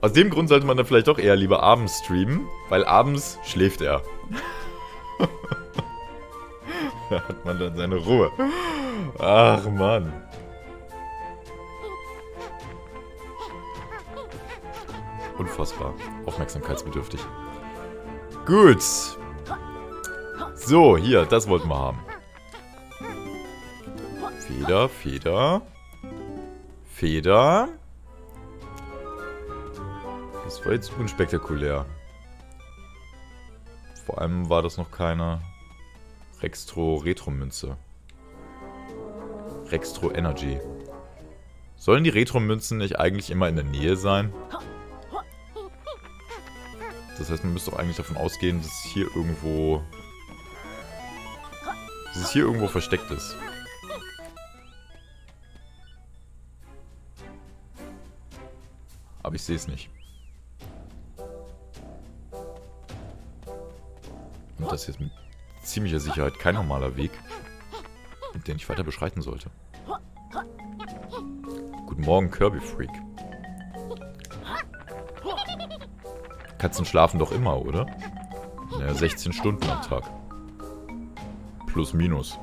Aus dem Grund sollte man dann vielleicht doch eher lieber abends streamen, weil abends schläft er. Da hat man dann seine Ruhe. Ach Mann. Unfassbar. Aufmerksamkeitsbedürftig. Gut. So, hier, das wollten wir haben. Feder, Feder. Feder. Das war jetzt unspektakulär. Vor allem war das noch keine Rextro Retro-Münze. Rextro Energy. Sollen die Retro-Münzen nicht eigentlich immer in der Nähe sein? Das heißt, man müsste doch eigentlich davon ausgehen, dass es hier irgendwo... dass es hier irgendwo versteckt ist. Aber ich sehe es nicht. Und das ist jetzt mit ziemlicher Sicherheit kein normaler Weg, den ich weiter beschreiten sollte. Guten Morgen, Kirby Freak. Katzen schlafen doch immer, oder? Naja, sechzehn Stunden am Tag. Plus, minus.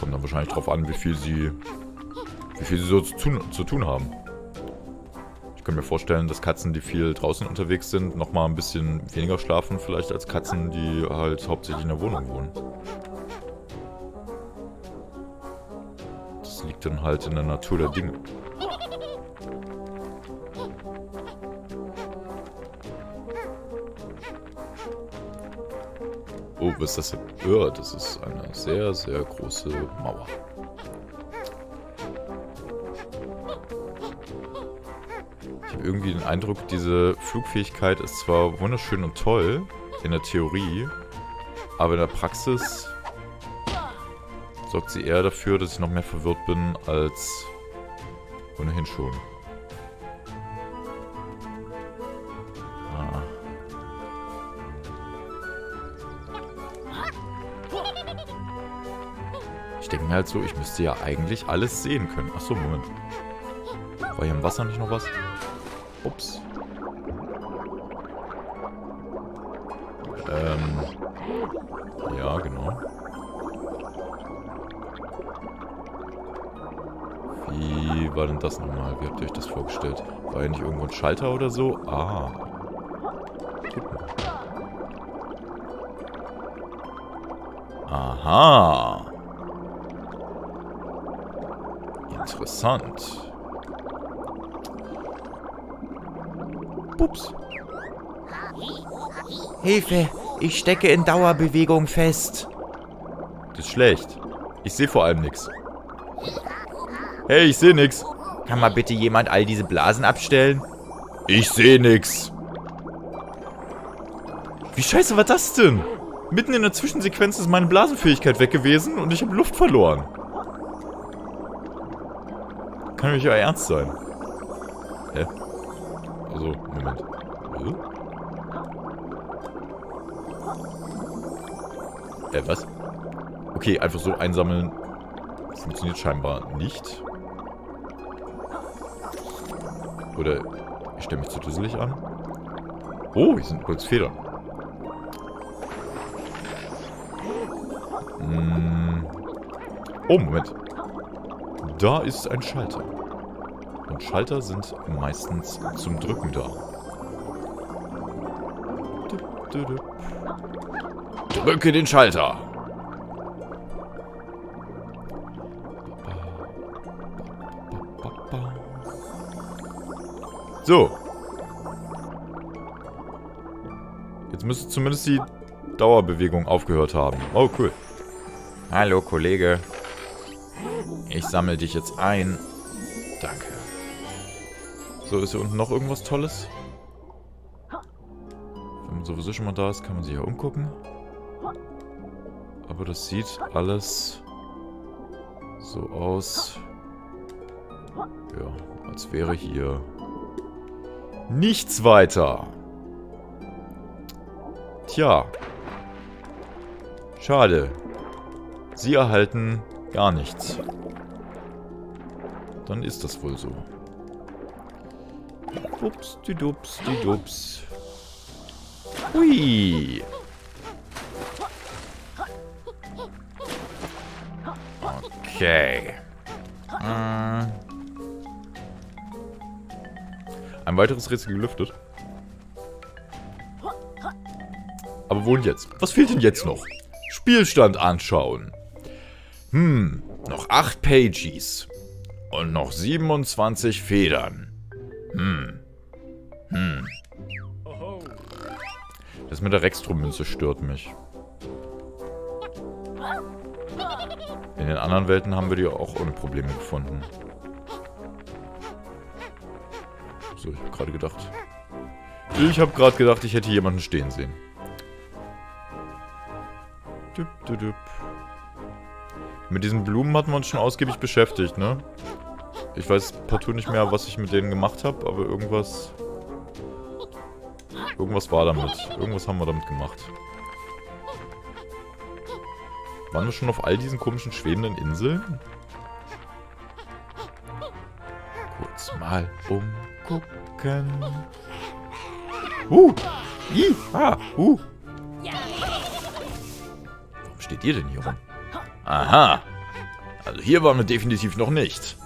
Kommt dann wahrscheinlich drauf an, wie viel sie... wie viel sie so zu tun, zu tun haben. Ich kann mir vorstellen, dass Katzen, die viel draußen unterwegs sind, nochmal ein bisschen weniger schlafen vielleicht als Katzen, die halt hauptsächlich in der Wohnung wohnen. Das liegt dann halt in der Natur der Dinge. Oh, was ist das denn? Ja, das ist eine sehr, sehr große Mauer. Ich habe irgendwie den Eindruck, diese Flugfähigkeit ist zwar wunderschön und toll in der Theorie, aber in der Praxis sorgt sie eher dafür, dass ich noch mehr verwirrt bin als ohnehin schon. Denke mir halt so, ich müsste ja eigentlich alles sehen können. Achso, Moment. War hier im Wasser nicht noch was? Ups. Ähm. Ja, genau. Wie war denn das nochmal? Wie habt ihr euch das vorgestellt? War hier nicht irgendwo ein Schalter oder so? Ah. Aha. Interessant. Ups. Hilfe, ich stecke in Dauerbewegung fest. Das ist schlecht. Ich sehe vor allem nichts. Hey, ich sehe nichts. Kann mal bitte jemand all diese Blasen abstellen? Ich sehe nichts. Wie scheiße war das denn? Mitten in der Zwischensequenz ist meine Blasenfähigkeit weg gewesen und ich habe Luft verloren. Kann mich ja ernst sein. Hä? Also, Moment. Äh? äh, was? Okay, einfach so einsammeln funktioniert scheinbar nicht. Oder ich stelle mich zu dusselig an. Oh, hier sind kurz Federn. Hm. Oh, Moment. Da ist ein Schalter. Und Schalter sind meistens zum Drücken da. Drücke den Schalter! So. Jetzt müsste zumindest die Dauerbewegung aufgehört haben. Oh, cool. Hallo, Kollege. Ich sammle dich jetzt ein. Danke. So, ist hier unten noch irgendwas Tolles? Wenn man sowieso schon mal da ist, kann man sich ja umgucken. Aber das sieht alles so aus, ja, als wäre hier nichts weiter. Tja. Schade. Sie erhalten gar nichts. Dann ist das wohl so. Ups, die dups, die dups. Hui. Okay. Äh. Ein weiteres Rätsel gelüftet. Aber wohl jetzt. Was fehlt denn jetzt noch? Spielstand anschauen. Hm, noch acht Pages. Und noch siebenundzwanzig Federn. Hm. Hm. Das mit der Rextro-Münze stört mich. In den anderen Welten haben wir die auch ohne Probleme gefunden. So, ich habe gerade gedacht. Ich habe gerade gedacht, ich hätte jemanden stehen sehen. Düpp, düpp, düpp. Mit diesen Blumen hatten wir uns schon ausgiebig beschäftigt, ne? Ich weiß partout nicht mehr, was ich mit denen gemacht habe, aber irgendwas... Irgendwas war damit. Irgendwas haben wir damit gemacht. Waren wir schon auf all diesen komischen schwebenden Inseln? Kurz mal umgucken. Uh! I, ah, uh! Warum steht ihr denn hier rum? Aha! Also hier waren wir definitiv noch nicht.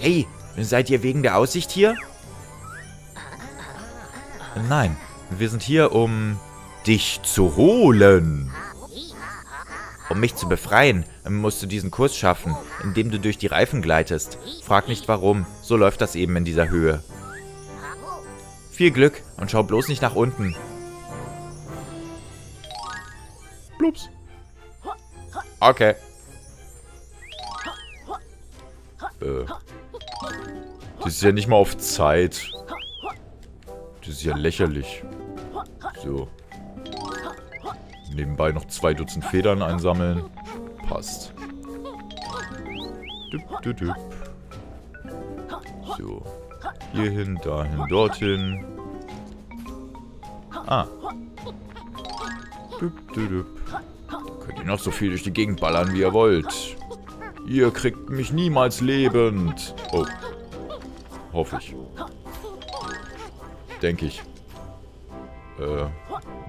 Hey, seid ihr wegen der Aussicht hier? Nein, wir sind hier, um dich zu holen. Um mich zu befreien, musst du diesen Kurs schaffen, indem du durch die Reifen gleitest. Frag nicht warum, so läuft das eben in dieser Höhe. Viel Glück und schau bloß nicht nach unten. Blups. Okay. Äh. Das ist ja nicht mal auf Zeit. Das ist ja lächerlich. So. Nebenbei noch zwei Dutzend Federn einsammeln. Passt. Düpp, düpp, düpp. So. Hierhin, dahin, dorthin. Ah. Düpp, düpp, düpp. Könnt ihr noch so viel durch die Gegend ballern, wie ihr wollt. Ihr kriegt mich niemals lebend. Oh. Hoffe ich. Denke ich. Äh.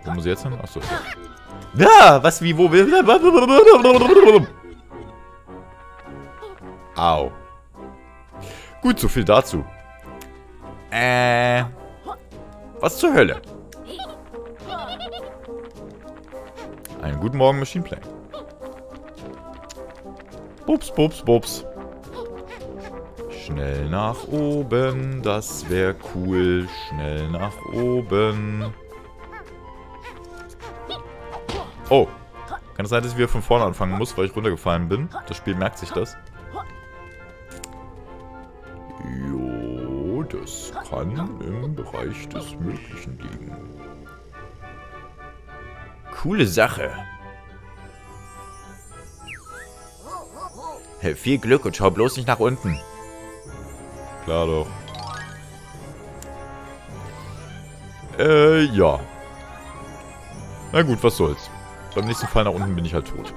Wo muss ich jetzt hin? Achso. Ja, was, wie, wo? Au. Gut, so viel dazu. Äh. Was zur Hölle? Einen guten Morgen, Machine Play. Bups, bups, bups. Schnell nach oben, das wäre cool. Schnell nach oben. Oh, kann es sein, dass ich wieder von vorne anfangen muss, weil ich runtergefallen bin? Das Spiel merkt sich das. Jo, das kann im Bereich des Möglichen liegen. Coole Sache. Hey, viel Glück und schau bloß nicht nach unten. Klar doch. Äh, ja. Na gut, was soll's. Beim nächsten Fall nach unten bin ich halt tot.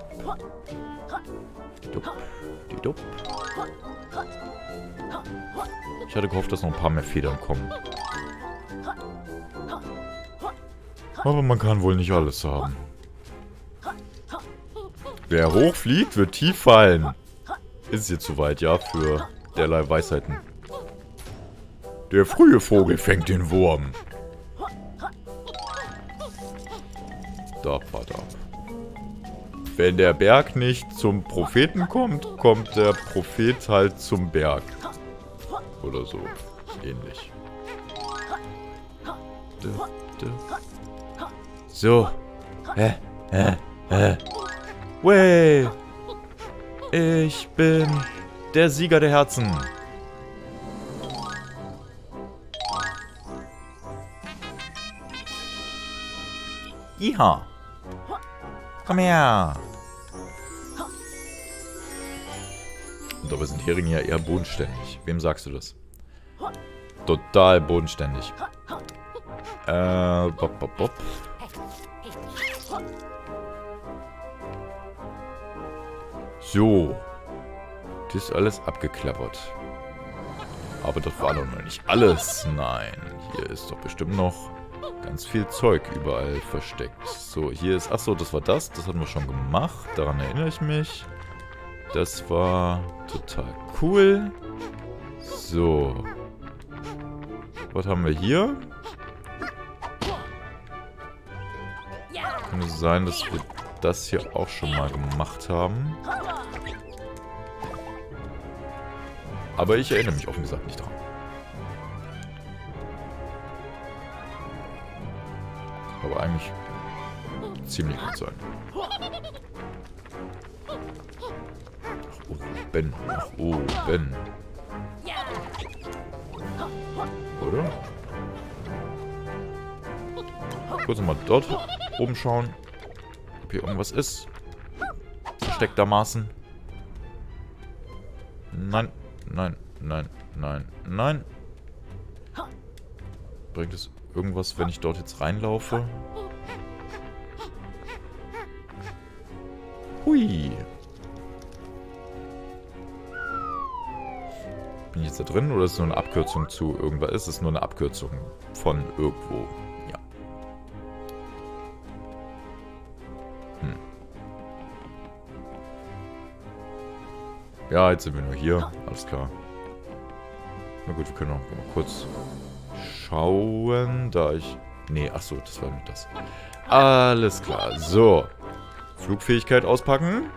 Dupp. Dupp. Dupp. Ich hatte gehofft, dass noch ein paar mehr Federn kommen. Aber man kann wohl nicht alles haben. Wer hochfliegt, wird tief fallen. Ist jetzt soweit, ja, für derlei Weisheiten. Der frühe Vogel fängt den Wurm. Da, da, da. Wenn der Berg nicht zum Propheten kommt, kommt der Prophet halt zum Berg. Oder so. Ähnlich. Da, da. So. Äh, äh, äh. Way. Ich bin der Sieger der Herzen. Iha. Komm her. Und dabei sind Heringe ja eher bodenständig. Wem sagst du das? total bodenständig. Äh, bop, bop, bop. So. Das ist alles abgeklappert. Aber das war doch noch nicht alles. Nein. Hier ist doch bestimmt noch ganz viel Zeug überall versteckt. So, hier ist... Achso, das war das. Das hatten wir schon gemacht. Daran erinnere ich mich. Das war total cool. So. Was haben wir hier? Kann es sein, dass wir das hier auch schon mal gemacht haben? Aber ich erinnere mich offen gesagt nicht dran. Aber eigentlich ziemlich gut sein. Ach oh, Ben. Ach oh, Ben. Oder? Kurz nochmal dort oben schauen, ob hier irgendwas ist. Verstecktermaßen. Nein. Nein, nein, nein, nein. Bringt es irgendwas, wenn ich dort jetzt reinlaufe? Hui. Bin ich jetzt da drin oder ist es nur eine Abkürzung zu irgendwas? Ist es nur eine Abkürzung von irgendwo? Ja. Hm. Ja, jetzt sind wir nur hier. Alles klar. Na gut, wir können noch mal kurz schauen, da ich... Nee, achso, das war nur das. Alles klar. So. Flugfähigkeit auspacken.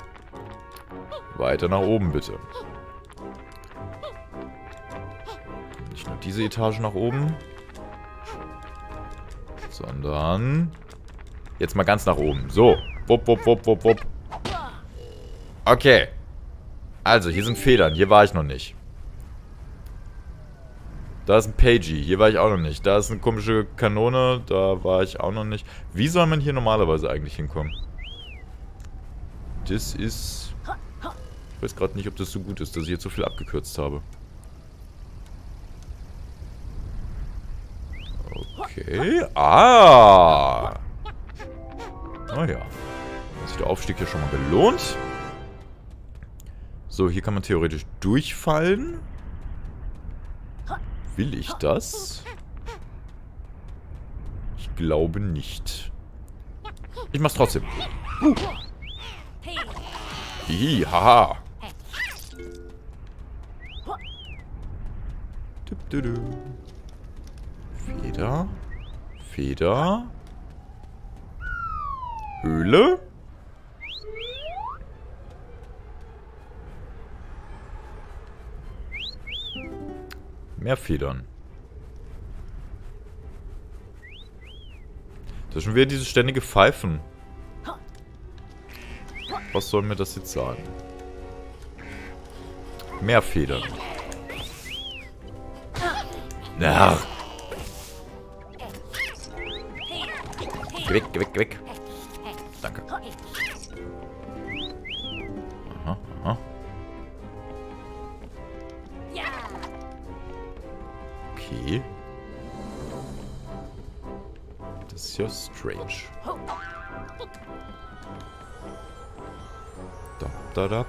Weiter nach oben, bitte. Nicht nur diese Etage nach oben. Sondern... Jetzt mal ganz nach oben. So. Wupp, wupp, wupp, wupp, wupp. Okay. Also, hier sind Federn. Hier war ich noch nicht. Da ist ein Pagey. Hier war ich auch noch nicht. Da ist eine komische Kanone. Da war ich auch noch nicht. Wie soll man hier normalerweise eigentlich hinkommen? Das ist... Ich weiß gerade nicht, ob das so gut ist, dass ich jetzt so viel abgekürzt habe. Okay. Ah! Naja. Hat sich der Aufstieg hier schon mal gelohnt. So, hier kann man theoretisch durchfallen. Will ich das? Ich glaube nicht. Ich mach's trotzdem. Uh. Hihi, haha. Feder. Feder. Höhle. Mehr Federn. Das ist schon wieder dieses ständige Pfeifen. Was soll mir das jetzt sagen? Mehr Federn. Na. Geh weg, geh weg, geh weg. Danke. Aha, aha. Das ist ja strange. Da, da, da.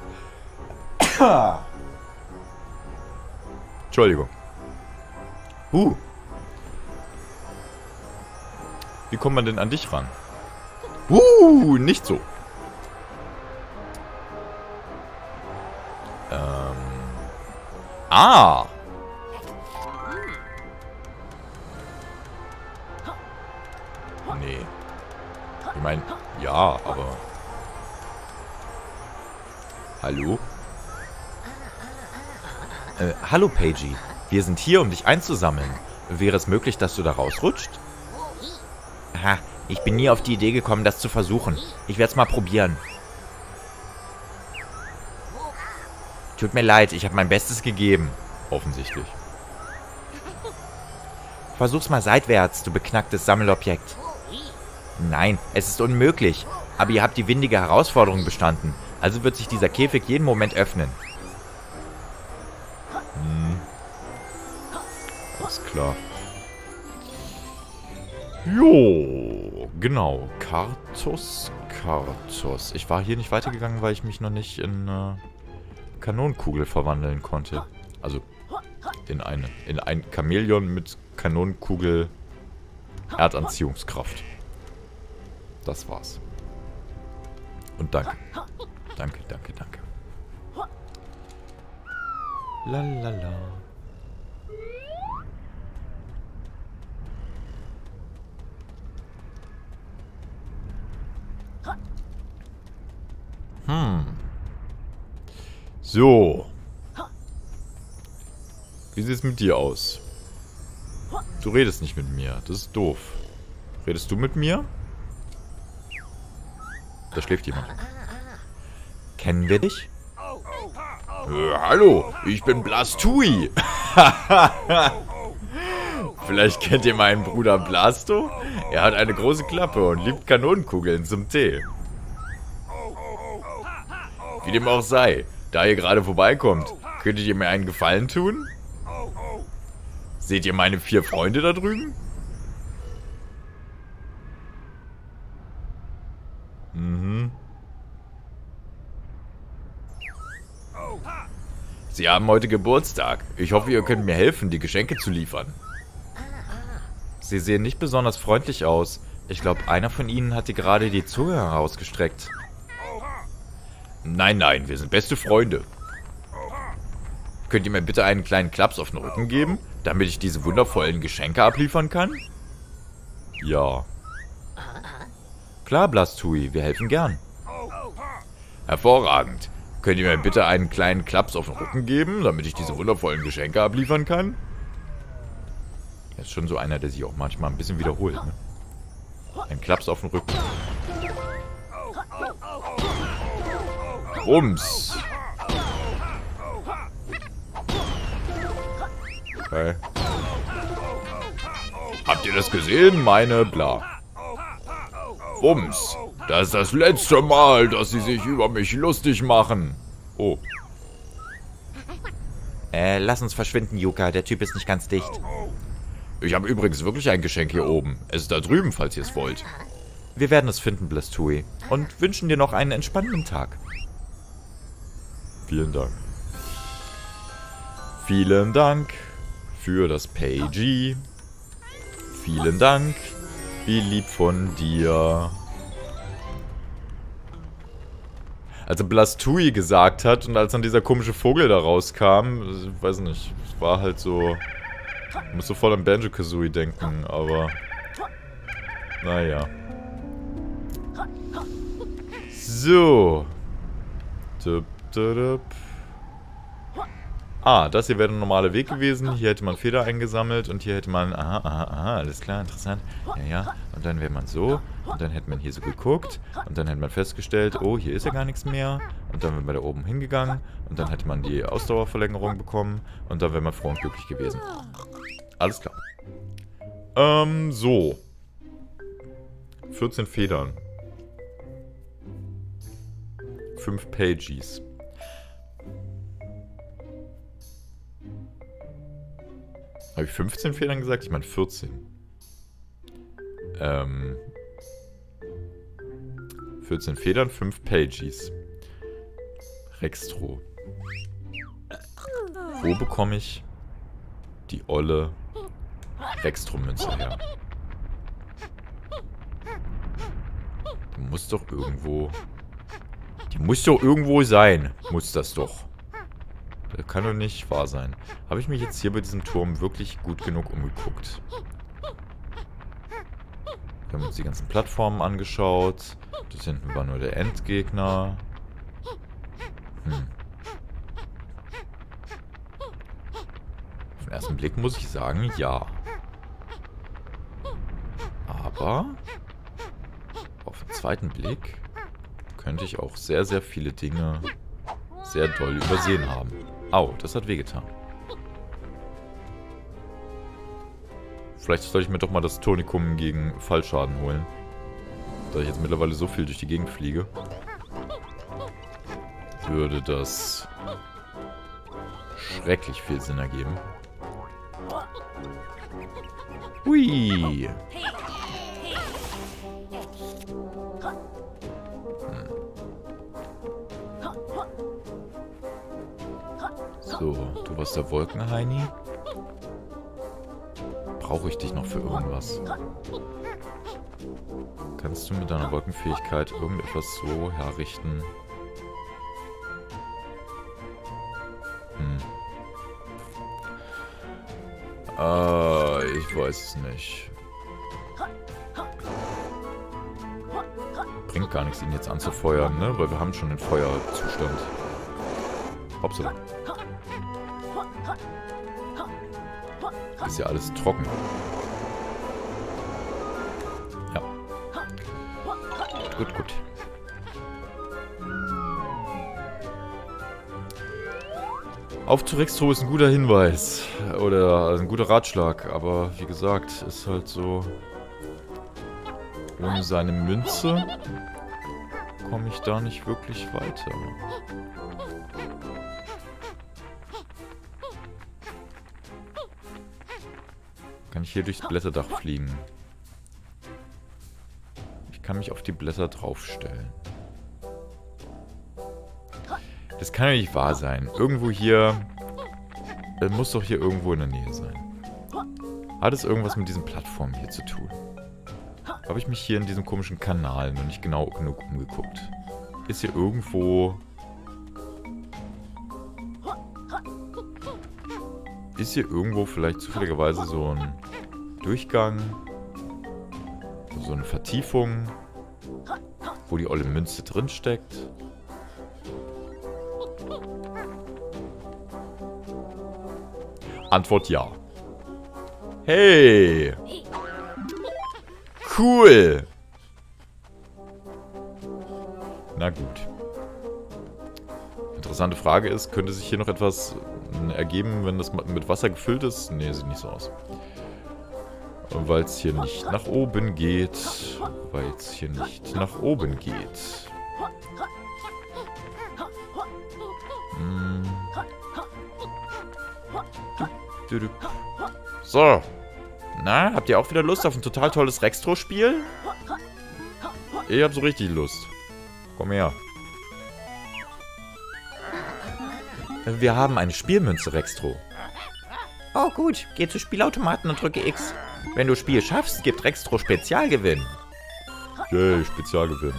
Ah. Entschuldigung. Huh. Wie kommt man denn an dich ran? Uh, nicht so. Ähm. Ah. Ich meine, ja, aber... Hallo? Äh, hallo, Pagey. Wir sind hier, um dich einzusammeln. Wäre es möglich, dass du da rausrutscht? Aha, ich bin nie auf die Idee gekommen, das zu versuchen. Ich werde es mal probieren. Tut mir leid, ich habe mein Bestes gegeben. Offensichtlich. Versuch's mal seitwärts, du beknacktes Sammelobjekt. Nein, es ist unmöglich. Aber ihr habt die windige Herausforderung bestanden. Also wird sich dieser Käfig jeden Moment öffnen. Hm. ist klar. Jo, genau. Kartus, Kartus. Ich war hier nicht weitergegangen, weil ich mich noch nicht in äh, Kanonenkugel verwandeln konnte. Also in eine, in ein Chamäleon mit Kanonenkugel Erdanziehungskraft. Das war's. Und danke. Danke, danke, danke. Lalala. Hm. So. Wie sieht es mit dir aus? Du redest nicht mit mir. Das ist doof. Redest du mit mir? Da schläft jemand. Kennen wir dich? Äh, hallo, ich bin Blastoi. Vielleicht kennt ihr meinen Bruder Blasto? Er hat eine große Klappe und liebt Kanonenkugeln zum Tee. Wie dem auch sei, da ihr gerade vorbeikommt, könntet ihr mir einen Gefallen tun? Seht ihr meine vier Freunde da drüben? Mhm. Sie haben heute Geburtstag. Ich hoffe, ihr könnt mir helfen, die Geschenke zu liefern. Sie sehen nicht besonders freundlich aus. Ich glaube, einer von ihnen hat dir gerade die Zunge herausgestreckt. Nein, nein, wir sind beste Freunde. Könnt ihr mir bitte einen kleinen Klaps auf den Rücken geben, damit ich diese wundervollen Geschenke abliefern kann? Ja. Klar, Blastoi, wir helfen gern. Hervorragend. Könnt ihr mir bitte einen kleinen Klaps auf den Rücken geben, damit ich diese wundervollen Geschenke abliefern kann? Das ist schon so einer, der sich auch manchmal ein bisschen wiederholt, ne? Ein Klaps auf den Rücken. Rums. Okay. Habt ihr das gesehen? Meine bla. Rums. Das ist das letzte Mal, dass sie sich über mich lustig machen. Oh. Äh, lass uns verschwinden, Yooka. Der Typ ist nicht ganz dicht. Ich habe übrigens wirklich ein Geschenk hier oben. Es ist da drüben, falls ihr es wollt. Wir werden es finden, Blastoi. Und wünschen dir noch einen entspannenden Tag. Vielen Dank. Vielen Dank für das Pagey. Vielen Dank. Wie lieb von dir. Als Blastoi gesagt hat und als dann dieser komische Vogel da rauskam, ich weiß nicht, es war halt so... Ich muss sofort an Banjo-Kazooie denken, aber... Naja. So. Dup, dup, dup. Ah, das hier wäre der normale Weg gewesen. Hier hätte man Feder eingesammelt und hier hätte man... Aha, aha, aha, alles klar, interessant. Ja, ja, und dann wäre man so. Und dann hätte man hier so geguckt. Und dann hätte man festgestellt, oh, hier ist ja gar nichts mehr. Und dann wäre man da oben hingegangen. Und dann hätte man die Ausdauerverlängerung bekommen. Und dann wäre man froh und glücklich gewesen. Alles klar. Ähm, so. vierzehn Federn. fünf Pages. Habe ich fünfzehn Federn gesagt? Ich meine vierzehn. Ähm. vierzehn Federn, fünf Pages. Rextro. Wo bekomme ich die olle Rextro-Münze her? Die muss doch irgendwo... Die muss doch irgendwo sein. Muss das doch. Das kann doch nicht wahr sein. Habe ich mich jetzt hier bei diesem Turm wirklich gut genug umgeguckt? Wir haben uns die ganzen Plattformen angeschaut. Das hinten war nur der Endgegner. Hm. Auf den ersten Blick muss ich sagen, ja. Aber auf den zweiten Blick könnte ich auch sehr, sehr viele Dinge sehr doll übersehen haben. Au, das hat wehgetan. Vielleicht soll ich mir doch mal das Tonikum gegen Fallschaden holen. Da ich jetzt mittlerweile so viel durch die Gegend fliege, würde das schrecklich viel Sinn ergeben. Hui. So, du warst der Wolkenheini. Brauche ich dich noch für irgendwas? Kannst du mit deiner Wolkenfähigkeit irgendetwas so herrichten? Hm. Äh, ich weiß es nicht. Bringt gar nichts, ihn jetzt anzufeuern, ne? Weil wir haben schon den Feuerzustand. Hoppsala. Ist ja alles trocken. Ja. Gut, gut. Auf zu Rextro ist ein guter Hinweis. Oder ein guter Ratschlag. Aber wie gesagt, ist halt so... Ohne seine Münze komme ich da nicht wirklich weiter. Kann ich hier durchs Blätterdach fliegen? Ich kann mich auf die Blätter draufstellen. Das kann ja nicht wahr sein. Irgendwo hier... Das muss doch hier irgendwo in der Nähe sein. Hat es irgendwas mit diesen Plattformen hier zu tun? Habe ich mich hier in diesem komischen Kanal noch nicht genau genug umgeguckt? Ist hier irgendwo... Ist hier irgendwo vielleicht zufälligerweise so ein Durchgang, so eine Vertiefung, wo die olle Münze drin steckt? Antwort ja. Hey! Cool! Na gut. Interessante Frage ist, könnte sich hier noch etwas ergeben, wenn das mit Wasser gefüllt ist? Ne, sieht nicht so aus. Weil es hier nicht nach oben geht. Weil es hier nicht nach oben geht. Hm. So. Na, habt ihr auch wieder Lust auf ein total tolles Rextro-Spiel? Ich hab so richtig Lust. Komm her. Wir haben eine Spielmünze, Rextro. Oh gut, geh zu Spielautomaten und drücke X. Wenn du Spiel schaffst, gibt Rextro Spezialgewinn. Yay, Spezialgewinn.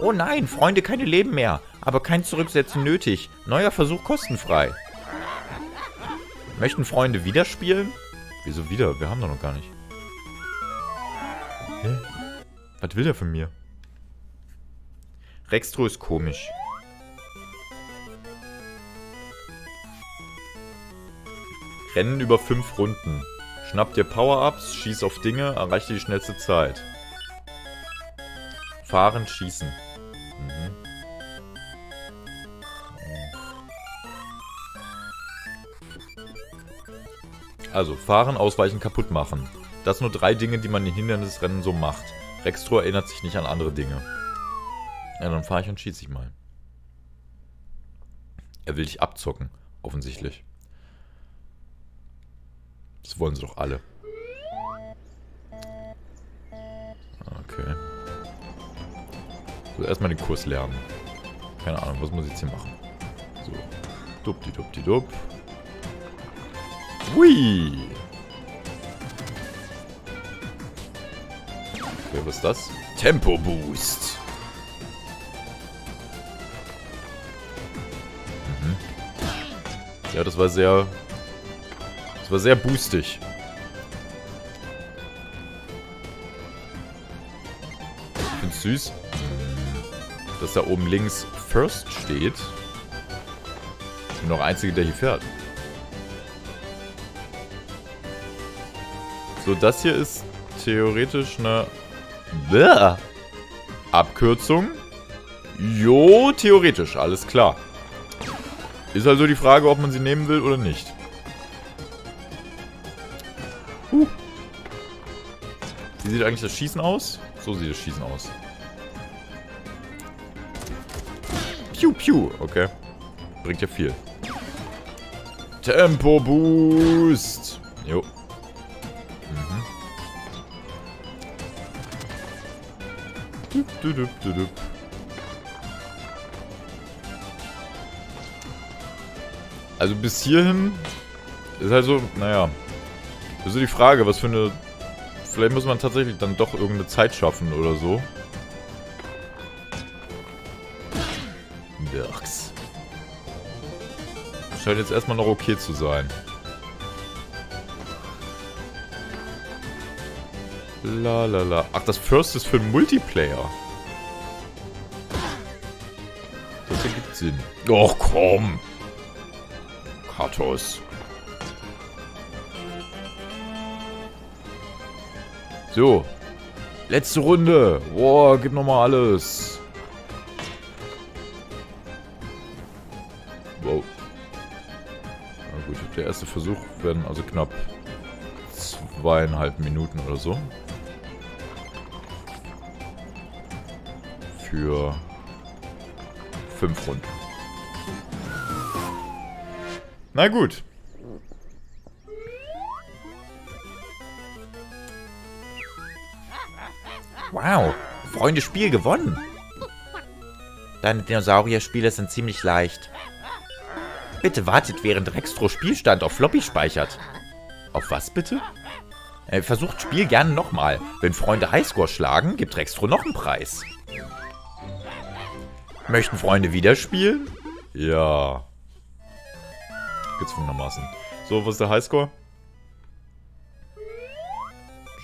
Oh nein, Freunde, keine Leben mehr. Aber kein Zurücksetzen nötig. Neuer Versuch kostenfrei. Möchten Freunde wieder spielen? Wieso wieder? Wir haben doch noch gar nicht. Hä? Was will der von mir? Rextro ist komisch. Rennen über fünf Runden. Schnapp dir Power-Ups, schieß auf Dinge, erreiche die schnellste Zeit. Fahren, schießen. Mhm. Also, fahren, ausweichen, kaputt machen. Das sind nur drei Dinge, die man in Hindernisrennen so macht. Rextro erinnert sich nicht an andere Dinge. Ja, dann fahre ich und schieße ich mal. Er will dich abzocken, offensichtlich. Das wollen sie doch alle. Okay. So, erstmal den Kurs lernen. Keine Ahnung, was muss ich jetzt hier machen? So. Dupdi-dupdi-dup. Hui! Okay, was ist das? Tempo-Boost! Mhm. Ja, das war sehr... Das war sehr boostig. Ich find's süß, dass da oben links First steht. Ich bin noch der Einzige, der hier fährt. So, das hier ist theoretisch eine... Bäh. Abkürzung? Jo, theoretisch, alles klar. Ist also die Frage, ob man sie nehmen will oder nicht. Uh. Wie sieht eigentlich das Schießen aus? So sieht das Schießen aus. Piu, piu. Okay. Bringt ja viel. Tempo-Boost. Jo. Also bis hierhin ist halt so, naja. Das ist die Frage, was für eine... Vielleicht muss man tatsächlich dann doch irgendeine Zeit schaffen oder so. Wirks. Scheint jetzt erstmal noch okay zu sein. Lalala. Ach, das First ist für Multiplayer. Das ergibt Sinn. Och komm! Katos. So. Letzte Runde. Boah, gib nochmal alles. Wow. Na gut, der erste Versuch werden also knapp zweieinhalb Minuten oder so. Für fünf Runden. Na gut. Wow, Freunde, Spiel gewonnen. Deine Dinosaurier-Spiele sind ziemlich leicht. Bitte wartet, während Rextro Spielstand auf Floppy speichert. Auf was bitte? Äh, versucht Spiel gerne nochmal. Wenn Freunde Highscore schlagen, gibt Rextro noch einen Preis. Möchten Freunde wieder spielen? Ja. Gezwungenermaßen. So, was ist der Highscore?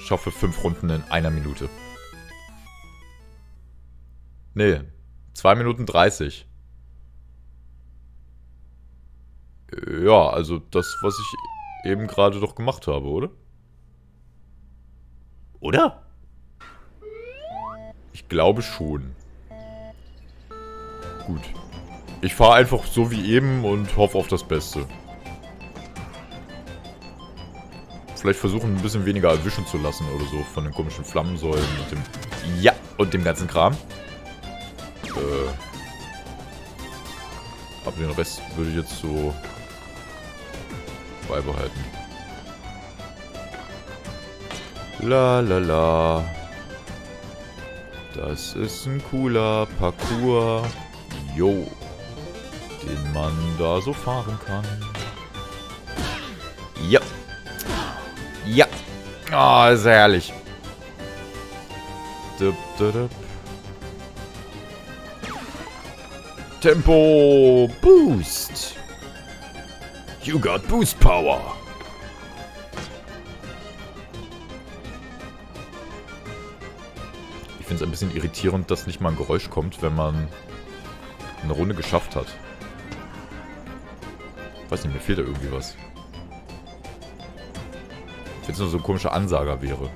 Ich schaffe fünf Runden in einer Minute. Nee, zwei Minuten dreißig. Ja, also das, was ich eben gerade doch gemacht habe, oder? Oder? Ich glaube schon. Gut. Ich fahre einfach so wie eben und hoffe auf das Beste. Vielleicht versuchen, ein bisschen weniger erwischen zu lassen oder so. Von den komischen Flammensäulen und dem... Ja, und dem ganzen Kram. Äh, aber den Rest würde ich jetzt so beibehalten. La la la. Das ist ein cooler Parcours. Jo. Den man da so fahren kann. Ja. Ja. Ah, oh, ist herrlich. Dup, dup, dup. Tempo Boost. You got Boost Power. Ich finde es ein bisschen irritierend, dass nicht mal ein Geräusch kommt, wenn man eine Runde geschafft hat. Weiß nicht, mir fehlt da irgendwie was. Wenn es nur so ein komischer Ansager wäre.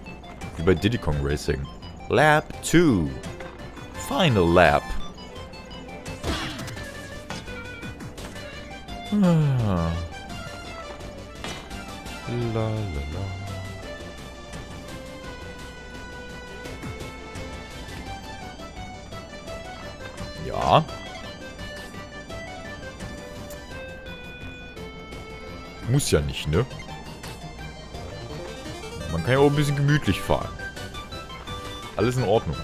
Wie bei Diddy Kong Racing. Lap zwei. Final Lap. Ah. La, la, la. Ja. Muss ja nicht, ne? Man kann ja auch ein bisschen gemütlich fahren. Alles in Ordnung.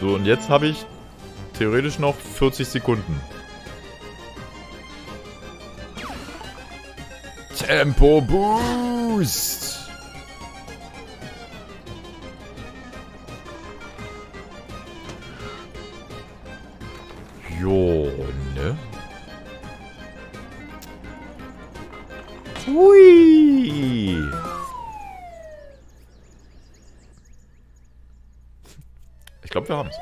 So, und jetzt habe ich theoretisch noch vierzig Sekunden. Tempo Boost! Jo, ne? Hui! Ich glaube, wir haben es.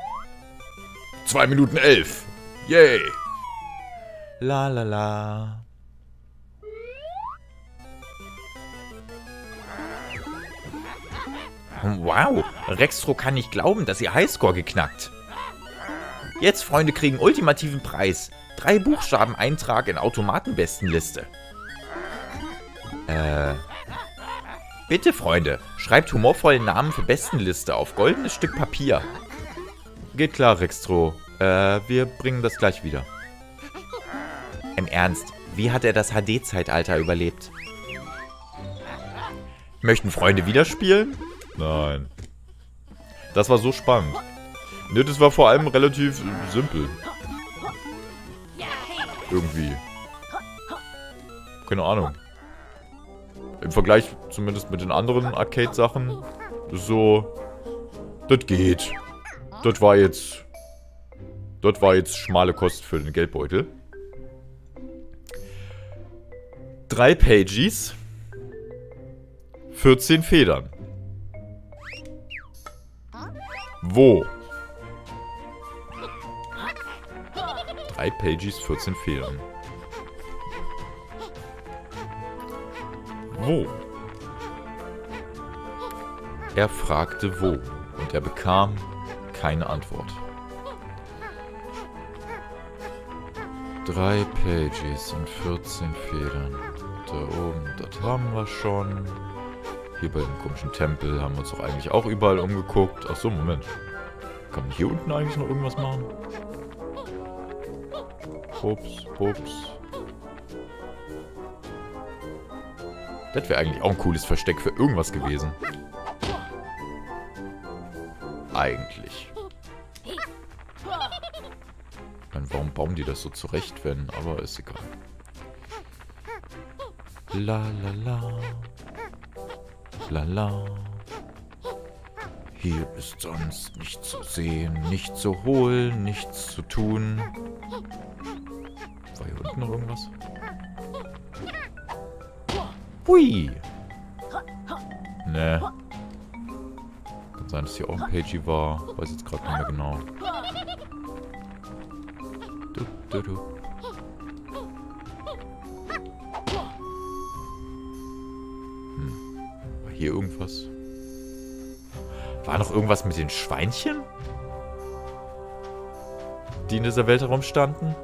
zwei Minuten elf. Yay! La la la. Wow, Rextro kann nicht glauben, dass ihr Highscore geknackt. Jetzt, Freunde, kriegen ultimativen Preis. Drei Buchstaben Eintrag in Automatenbestenliste. Äh. Bitte, Freunde, schreibt humorvollen Namen für Bestenliste auf goldenes Stück Papier. Geht klar, Rextro. Äh, wir bringen das gleich wieder. Im Ernst, wie hat er das H D-Zeitalter überlebt? Möchten Freunde wieder spielen? Nein. Das war so spannend. Ne, das war vor allem relativ simpel. Irgendwie. Keine Ahnung. Im Vergleich zumindest mit den anderen Arcade-Sachen. Das ist so... Das geht. Das war jetzt... Das war jetzt schmale Kost für den Geldbeutel. Drei Pages. vierzehn Federn. Wo? Drei Pages, vierzehn Federn. Wo? Er fragte wo und er bekam keine Antwort. Drei Pages und vierzehn Federn. Da oben, das haben wir schon. Hier bei dem komischen Tempel haben wir uns doch eigentlich auch überall umgeguckt. Achso, Moment. Kann man hier unten eigentlich noch irgendwas machen? Ups, ups. Das wäre eigentlich auch ein cooles Versteck für irgendwas gewesen. Eigentlich. Dann warum bauen die das so zurecht, wenn? Aber ist egal. La la la. La la. Hier ist sonst nichts zu sehen, nichts zu holen, nichts zu tun. War hier unten noch irgendwas? Hui! Ne. Kann sein, dass hier auch ein Pagey war. Weiß jetzt gerade nicht mehr genau. Du, du, du. Hm. War hier irgendwas? War noch irgendwas mit den Schweinchen? Die in dieser Welt herumstanden?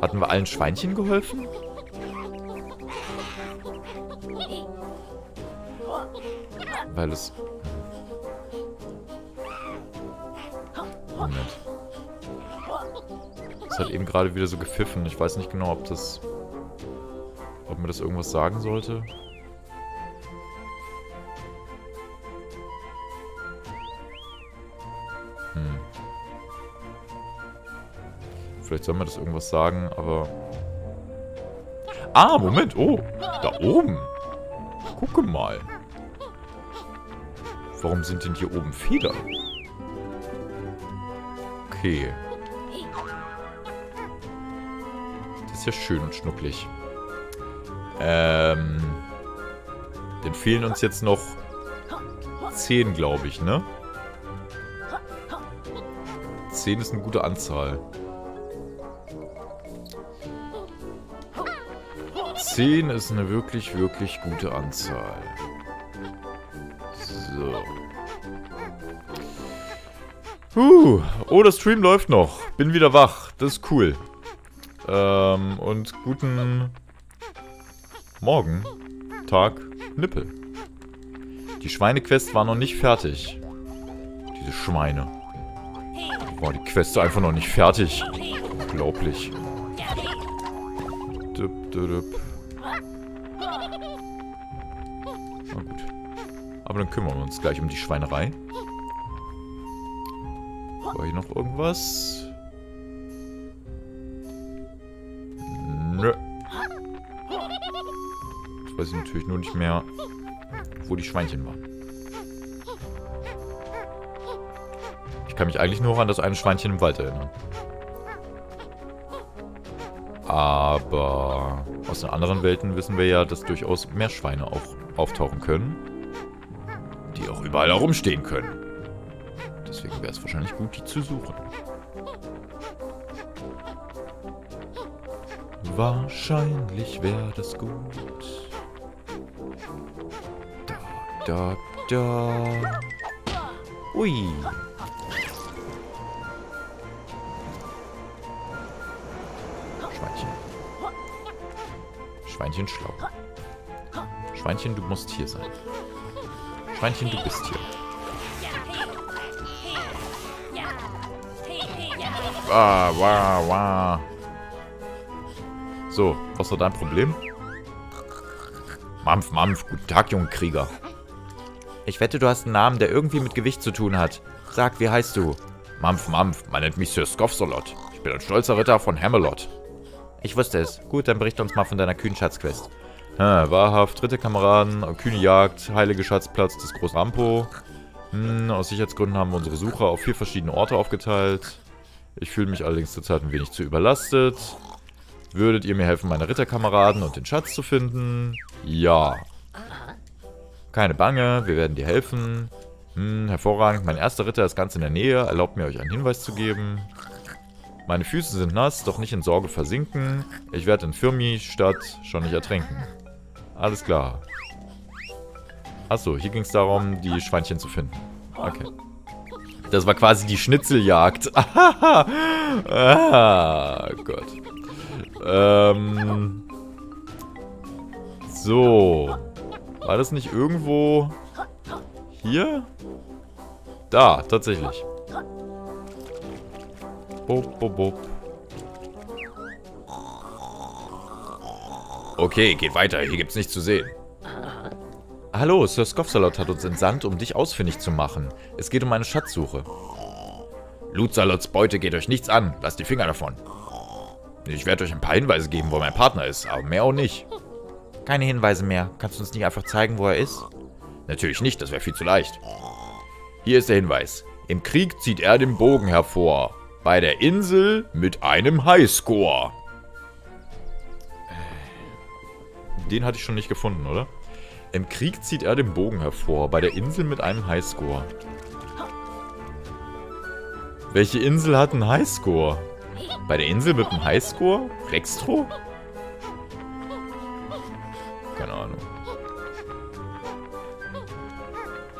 Hatten wir allen Schweinchen geholfen? Weil es... Moment. Es hat eben gerade wieder so gepfiffen. Ich weiß nicht genau, ob das... Ob mir das irgendwas sagen sollte. Hm. Vielleicht soll mir das irgendwas sagen, aber... Ah, Moment. Oh, da oben. Gucke mal. Warum sind denn hier oben Federn? Okay. Das ist ja schön und schnucklig. Ähm. Dann fehlen uns jetzt noch zehn, glaube ich, ne? zehn ist eine gute Anzahl. zehn ist eine wirklich, wirklich gute Anzahl. So. Uh, oh, der Stream läuft noch. Bin wieder wach. Das ist cool. Ähm, und guten Morgen, Tag, Nippel. Die Schweinequest war noch nicht fertig. Diese Schweine. Boah, die Quest ist einfach noch nicht fertig. Unglaublich. Dup, dup. Na gut. Aber dann kümmern wir uns gleich um die Schweinerei. War hier noch irgendwas? Nö. Jetzt weiß ich natürlich nur nicht mehr, wo die Schweinchen waren. Ich kann mich eigentlich nur an das eine Schweinchen im Wald erinnern. Aber aus den anderen Welten wissen wir ja, dass durchaus mehr Schweine auch auftauchen können. Die auch überall herumstehen können. Deswegen wäre es wahrscheinlich gut, die zu suchen. Wahrscheinlich wäre das gut. Da, da, da. Ui. Schweinchen. Schweinchen schlau. Schweinchen, du musst hier sein. Schweinchen, du bist hier. Ah, wow, wow. So, was war dein Problem? Mampf, Mampf, guten Tag, Jungkrieger. Ich wette, du hast einen Namen, der irgendwie mit Gewicht zu tun hat. Sag, wie heißt du? Mampf, Mampf, man nennt mich Sir Scoffsalot. Ich bin ein stolzer Ritter von Hamelot. Ich wusste es. Gut, dann berichte uns mal von deiner kühnen Schatzquest. Ha, wahrhaft, dritte Kameraden, kühne Jagd, heilige Schatzplatz des großen Rampo. Hm, aus Sicherheitsgründen haben wir unsere Suche auf vier verschiedene Orte aufgeteilt. Ich fühle mich allerdings zurzeit ein wenig zu überlastet. Würdet ihr mir helfen, meine Ritterkameraden und den Schatz zu finden? Ja. Keine Bange, wir werden dir helfen. Hm, hervorragend, mein erster Ritter ist ganz in der Nähe. Erlaubt mir, euch einen Hinweis zu geben. Meine Füße sind nass, doch nicht in Sorge versinken. Ich werde in Firmi-Stadt schon nicht ertrinken. Alles klar. Achso, hier ging es darum, die Schweinchen zu finden. Okay. Das war quasi die Schnitzeljagd. Ah, Gott. Ähm. So. War das nicht irgendwo hier? Da, tatsächlich. Boop, boop, boop. Okay, geht weiter. Hier gibt's nichts zu sehen. Hallo, Sir Scoffsalot hat uns entsandt, um dich ausfindig zu machen. Es geht um eine Schatzsuche. Lutzalots Beute geht euch nichts an. Lasst die Finger davon. Ich werde euch ein paar Hinweise geben, wo mein Partner ist, aber mehr auch nicht. Keine Hinweise mehr. Kannst du uns nicht einfach zeigen, wo er ist? Natürlich nicht, das wäre viel zu leicht. Hier ist der Hinweis. Im Krieg zieht er den Bogen hervor. Bei der Insel mit einem Highscore. Den hatte ich schon nicht gefunden, oder? Im Krieg zieht er den Bogen hervor. Bei der Insel mit einem Highscore. Welche Insel hat einen Highscore? Bei der Insel mit einem Highscore? Rextro? Keine Ahnung.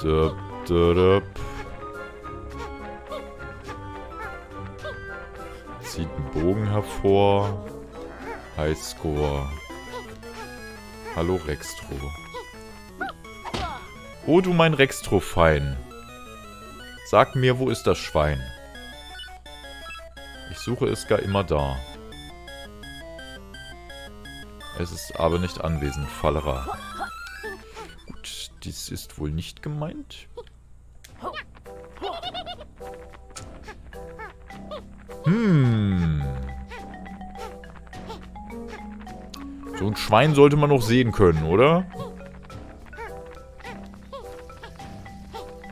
Dup, dup, dup. Zieht einen Bogen hervor. Highscore. Hallo Rextro. Oh du mein Rextro-Fein. Sag mir, wo ist das Schwein? Ich suche es gar immer da. Es ist aber nicht anwesend, Fallera. Gut, dies ist wohl nicht gemeint. Hm. So ein Schwein sollte man noch sehen können, oder?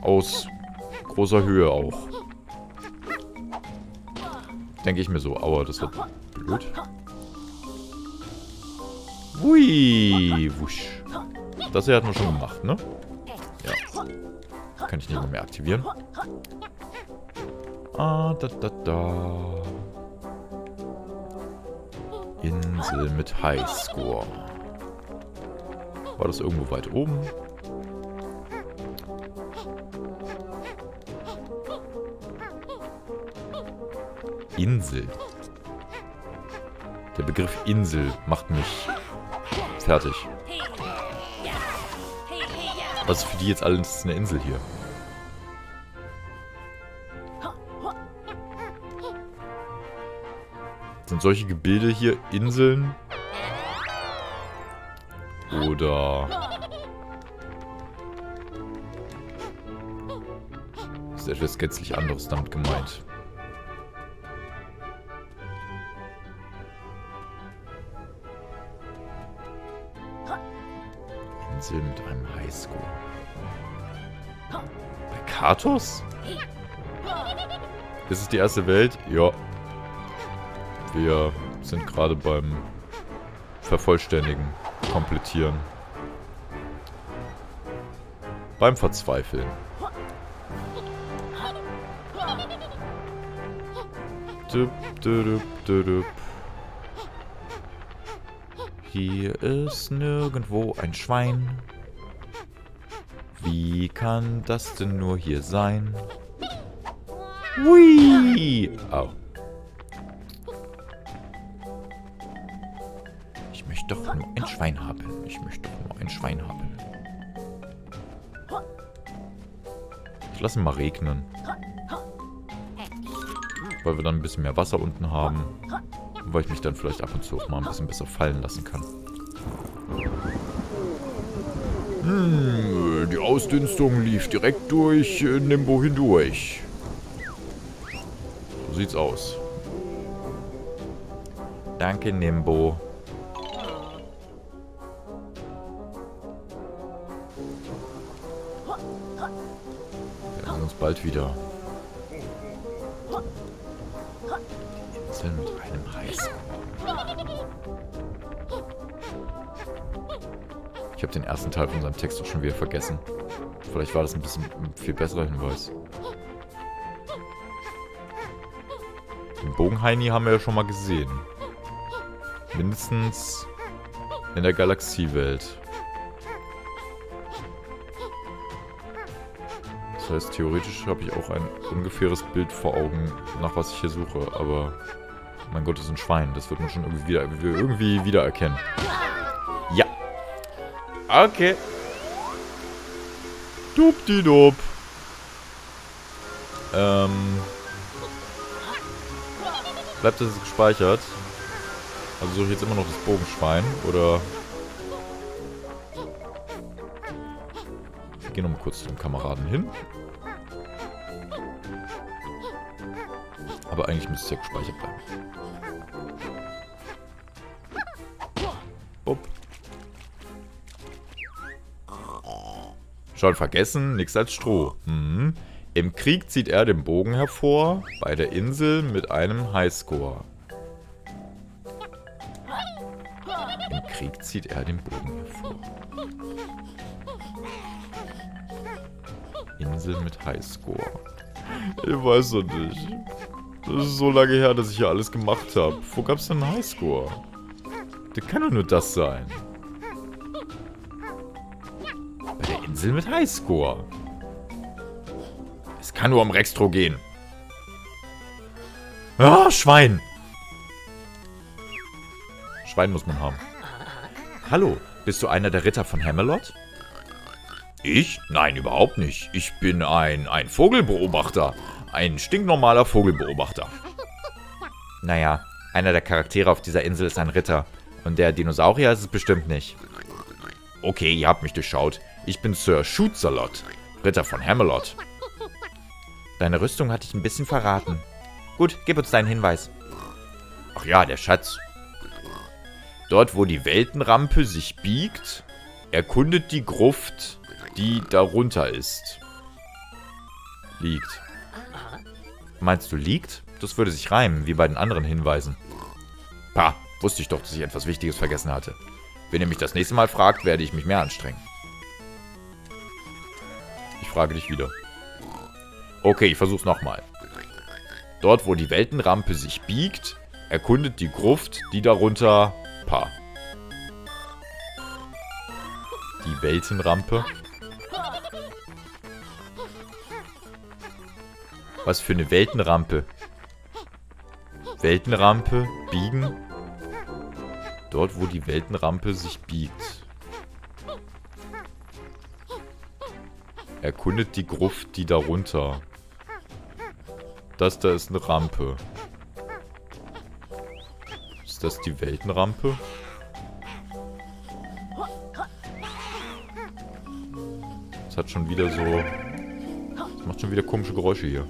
Aus großer Höhe auch. Denke ich mir so. Aua, das wird blöd. Hui, wusch. Das hier hatten wir schon gemacht, ne? Ja. Kann ich nicht mehr aktivieren. Ah, da, da, da. Insel mit Highscore. War das irgendwo weit oben? Insel. Der Begriff Insel macht mich fertig. Was ist für die jetzt alles eine Insel hier? Sind solche Gebilde hier Inseln? Oder... ist etwas gänzlich anderes damit gemeint. Insel mit einem Highscore. Bei Katos? Ist es die erste Welt? Ja. Wir sind gerade beim Vervollständigen, Komplettieren. Beim Verzweifeln. Dup, dup, dup, dup. Hier ist nirgendwo ein Schwein. Wie kann das denn nur hier sein? Hui! Au. Ich möchte doch nur ein Schwein haben. Ich möchte doch nur ein Schwein haben. Ich lasse ihn mal regnen. Weil wir dann ein bisschen mehr Wasser unten haben. Weil ich mich dann vielleicht ab und zu auch mal ein bisschen besser fallen lassen kann. Hm, die Ausdünstung lief direkt durch Nimbo hindurch. So sieht's aus. Danke, Nimbo. Wir sehen uns bald wieder. Die Insel mit einem Heiß. Ich habe den ersten Teil von seinem Text auch schon wieder vergessen. Vielleicht war das ein bisschen ein viel besserer Hinweis. Den Bogenheini haben wir ja schon mal gesehen. Mindestens in der Galaxiewelt. Das heißt, theoretisch habe ich auch ein ungefähres Bild vor Augen, nach was ich hier suche. Aber mein Gott, das ist ein Schwein. Das wird man schon irgendwie, wieder, irgendwie wiedererkennen. Ja. Okay. Dubdi-dub. Ähm. Bleibt das gespeichert? Also suche ich jetzt immer noch das Bogenschwein, oder? Ich gehe nochmal kurz zum Kameraden hin. Aber eigentlich müsste es ja gespeichert bleiben. Upp. Schon vergessen, nichts als Stroh. Mhm. Im Krieg zieht er den Bogen hervor, bei der Insel mit einem Highscore. Im Krieg zieht er den Bogen hervor. Insel mit Highscore. Ich weiß doch nicht. Das ist so lange her, dass ich hier alles gemacht habe. Wo gab es denn einen Highscore? Das kann doch nur das sein. Bei der Insel mit Highscore. Es kann nur um Rextro gehen. Ah, Schwein! Schwein muss man haben. Hallo, bist du einer der Ritter von Hamelot? Ich? Nein, überhaupt nicht. Ich bin ein, ein Vogelbeobachter. Ein stinknormaler Vogelbeobachter. Naja, einer der Charaktere auf dieser Insel ist ein Ritter. Und der Dinosaurier ist es bestimmt nicht. Okay, ihr habt mich durchschaut. Ich bin Sir Shootsalot, Ritter von Hamelot. Deine Rüstung hat dich ein bisschen verraten. Gut, gib uns deinen Hinweis. Ach ja, der Schatz. Dort, wo die Weltenrampe sich biegt, erkundet die Gruft, die darunter ist. Liegt. Meinst du liegt? Das würde sich reimen, wie bei den anderen Hinweisen. Pah, wusste ich doch, dass ich etwas Wichtiges vergessen hatte. Wenn ihr mich das nächste Mal fragt, werde ich mich mehr anstrengen. Ich frage dich wieder. Okay, ich versuch's nochmal. Dort, wo die Weltenrampe sich biegt, erkundet die Gruft, die darunter... Pa. Die Weltenrampe. Was für eine Weltenrampe? Weltenrampe, biegen. Dort, wo die Weltenrampe sich biegt. Erkundet die Gruft, die darunter... Das da ist eine Rampe. Ist das die Weltenrampe? Das hat schon wieder so... Das macht schon wieder komische Geräusche hier.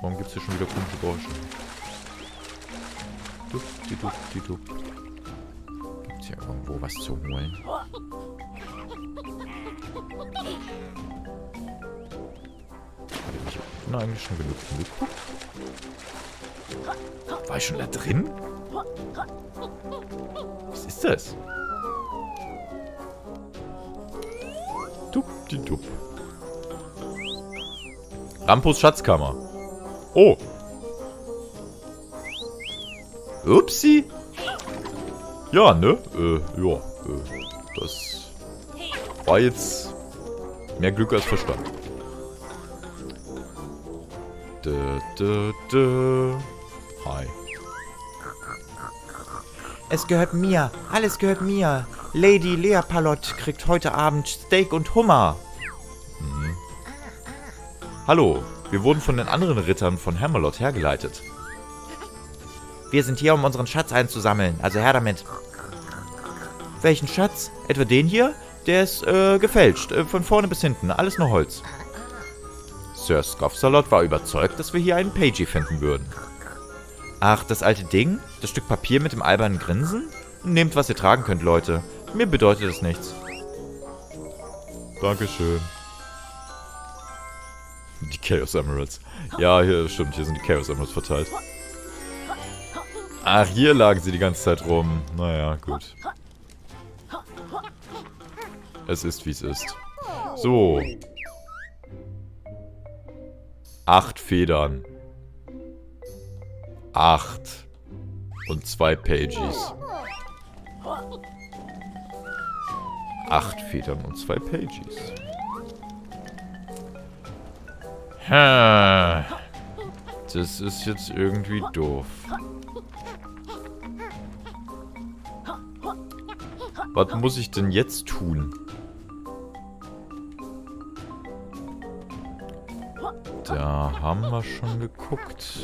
Warum gibt es hier schon wieder komische Geräusche? Dup, die dup, die dup. Gibt es hier irgendwo was zu holen? Na, eigentlich schon genug geguckt. War ich schon da drin? Was ist das? Dup-di-dup. Rampos Schatzkammer. Oh. Upsi. Ja, ne? Äh, ja. Äh, das war jetzt mehr Glück als Verstand. Da, da, da. Hi. Es gehört mir. Alles gehört mir. Lady Lea Palot kriegt heute Abend Steak und Hummer. Mhm. Hallo. Wir wurden von den anderen Rittern von Hamelot hergeleitet. Wir sind hier, um unseren Schatz einzusammeln. Also her damit. welchen Schatz? Etwa den hier? Der ist äh, gefälscht, äh, von vorne bis hinten, alles nur Holz. Sir Scoffsalot war überzeugt, dass wir hier einen Pagey finden würden. Ach, das alte Ding? Das Stück Papier mit dem albernen Grinsen? Nehmt, was ihr tragen könnt, Leute. Mir bedeutet das nichts. Dankeschön. Die Chaos Emeralds. Ja, hier stimmt, hier sind die Chaos Emeralds verteilt. Ach, hier lagen sie die ganze Zeit rum. Naja, gut. Es ist, wie es ist. So. Acht Federn. Acht. Und zwei Pages. Acht Federn und zwei Pages. Ha. Das ist jetzt irgendwie doof. Was muss ich denn jetzt tun? Da haben wir schon geguckt.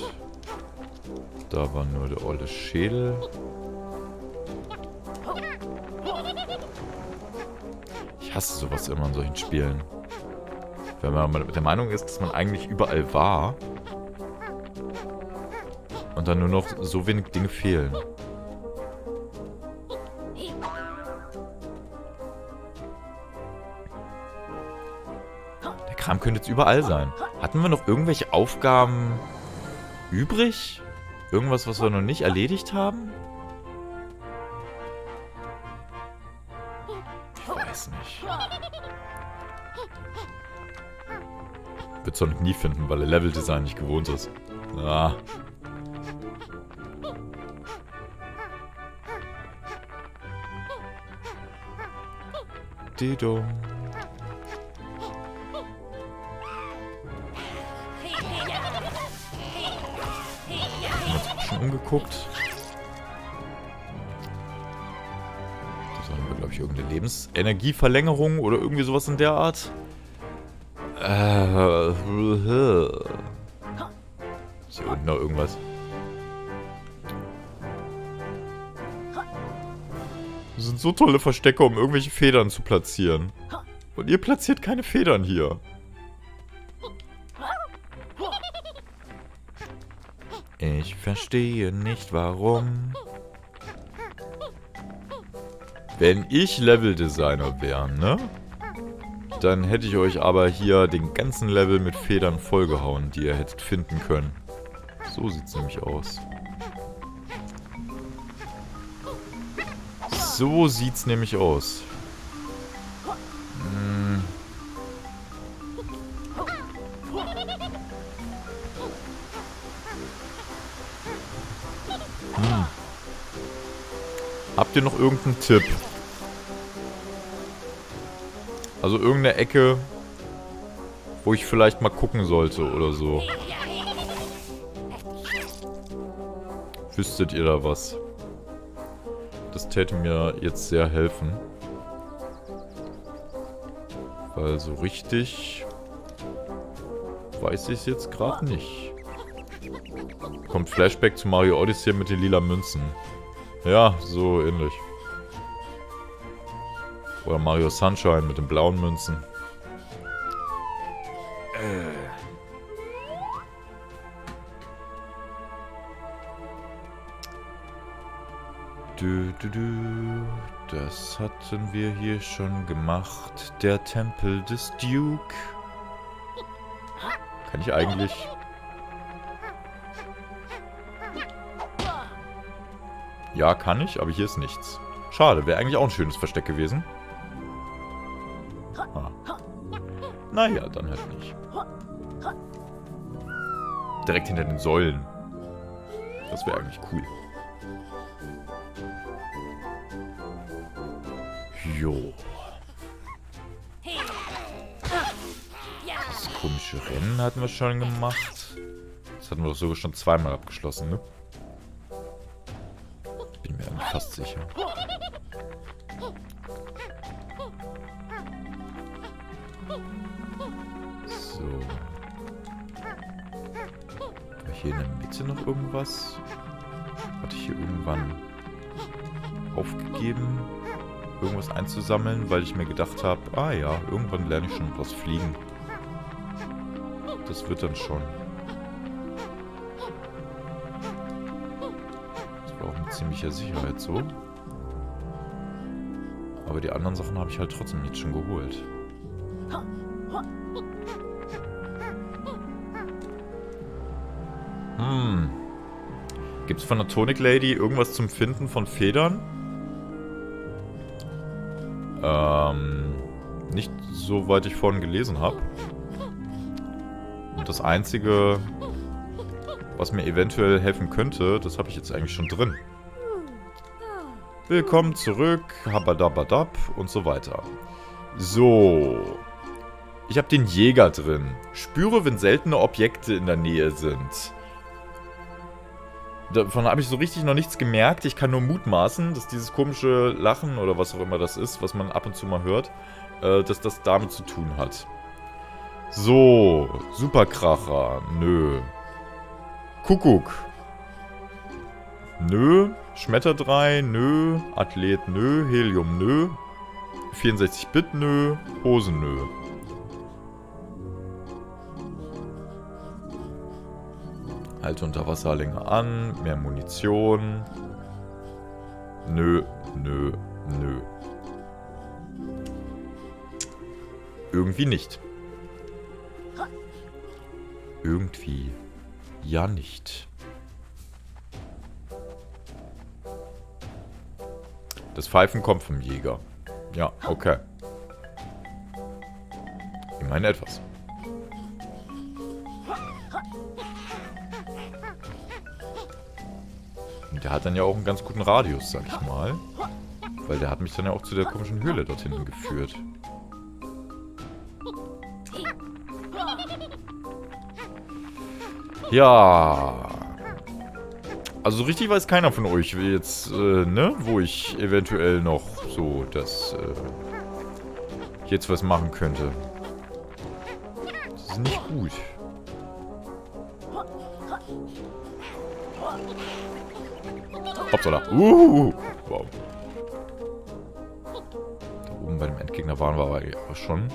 Da war nur der olle Schädel. Ich hasse sowas immer in solchen Spielen. Wenn man der Meinung ist, dass man eigentlich überall war. Und dann nur noch so wenig Dinge fehlen. Der Kram könnte jetzt überall sein. Hatten wir noch irgendwelche Aufgaben übrig? Irgendwas, was wir noch nicht erledigt haben? Ich weiß nicht. Wird Sonic nie finden, weil er Leveldesign nicht gewohnt ist. Ah. Dido. Umgeguckt. Da sollen wir, glaube ich, irgendeine Lebensenergieverlängerung oder irgendwie sowas in der Art. Äh, ist hier unten noch irgendwas? Das sind so tolle Verstecke, um irgendwelche Federn zu platzieren. Und ihr platziert keine Federn hier. Ich verstehe nicht, warum. Wenn ich Leveldesigner wäre, ne? Dann hätte ich euch aber hier den ganzen Level mit Federn vollgehauen, die ihr hättet finden können. So sieht es nämlich aus. So sieht es nämlich aus. Hm. Habt ihr noch irgendeinen Tipp? Also irgendeine Ecke, wo ich vielleicht mal gucken sollte oder so. Wüsstet ihr da was? Das täte mir jetzt sehr helfen. Weil so richtig weiß ich es jetzt gerade nicht. Kommt Flashback zu Mario Odyssey mit den lila Münzen. Ja, so ähnlich. Oder Mario Sunshine mit den blauen Münzen. Du, du, du. Das hatten wir hier schon gemacht. Der Tempel des Duke. Kann ich eigentlich... Ja, kann ich, aber hier ist nichts. Schade, wäre eigentlich auch ein schönes Versteck gewesen. Ah. Naja, dann halt nicht. Direkt hinter den Säulen. Das wäre eigentlich cool. Jo. Das komische Rennen hatten wir schon gemacht. Das hatten wir doch sogar schon zweimal abgeschlossen, ne? Fast sicher. So. War hier in der Mitte noch irgendwas? Hatte ich hier irgendwann aufgegeben? irgendwas einzusammeln, weil ich mir gedacht habe, ah ja, irgendwann lerne ich schon was fliegen. Das wird dann schon. Das war auch mit ziemlicher Sicherheit so. Aber die anderen Sachen habe ich halt trotzdem jetzt schon geholt. Hm. Gibt es von der Tonic Lady irgendwas zum Finden von Federn? Ähm, nicht soweit ich vorhin gelesen habe. Und das Einzige, was mir eventuell helfen könnte, das habe ich jetzt eigentlich schon drin. Willkommen zurück, habadabadab und so weiter. So. Ich habe den Jäger drin. Spüre, wenn seltene Objekte in der Nähe sind. Davon habe ich so richtig noch nichts gemerkt. Ich kann nur mutmaßen, dass dieses komische Lachen oder was auch immer das ist, was man ab und zu mal hört, äh, dass das damit zu tun hat. So, Superkracher. Nö. Kuckuck. Nö. Schmetterdrei. Nö. Athlet. Nö. Helium. Nö. vierundsechzig Bit. Nö. Hose. Nö. Halte Unterwasserlänge an, mehr Munition. Nö, nö, nö. Irgendwie nicht. Irgendwie ja nicht. Das Pfeifen kommt vom Jäger. Ja, okay. Ich meine etwas. Der hat dann ja auch einen ganz guten Radius, sag ich mal. Weil der hat mich dann ja auch zu der komischen Höhle dort hinten geführt. Ja. Also so richtig weiß keiner von euch jetzt, äh, ne? Wo ich eventuell noch so das, äh, jetzt was machen könnte. Das ist nicht gut. Hoppsala. Uhuhu. Wow. Da oben bei dem Endgegner waren wir aber schon.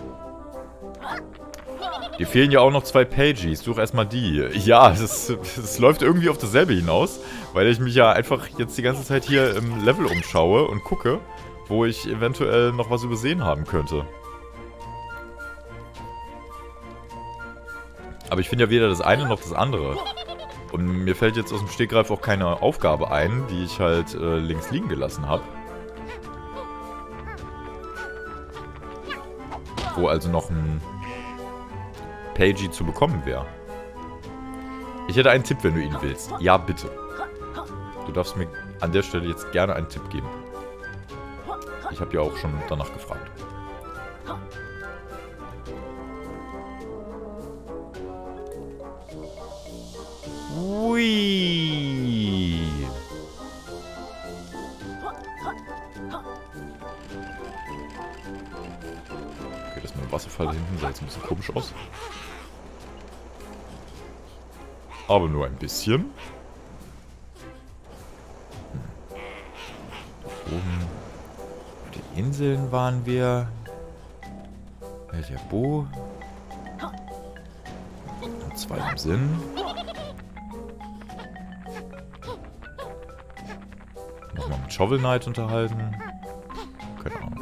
Dir fehlen ja auch noch zwei Pages. Such erstmal die. Ja, das, das läuft irgendwie auf dasselbe hinaus, weil ich mich ja einfach jetzt die ganze Zeit hier im Level umschaue und gucke, wo ich eventuell noch was übersehen haben könnte. Aber ich finde ja weder das eine noch das andere. Und mir fällt jetzt aus dem Stegreif auch keine Aufgabe ein, die ich halt äh, links liegen gelassen habe. Wo also noch ein Pagey zu bekommen wäre. Ich hätte einen Tipp, wenn du ihn willst. Ja, bitte. Du darfst mir an der Stelle jetzt gerne einen Tipp geben. Ich habe ja auch schon danach gefragt. Ui. Okay, das mit dem Wasserfall hinten sah jetzt ein bisschen komisch aus. Aber nur ein bisschen. Hm. Da oben auf den Inseln waren wir. El Jabo. Und zwei im Sinn. Shovel Knight unterhalten. Keine Ahnung.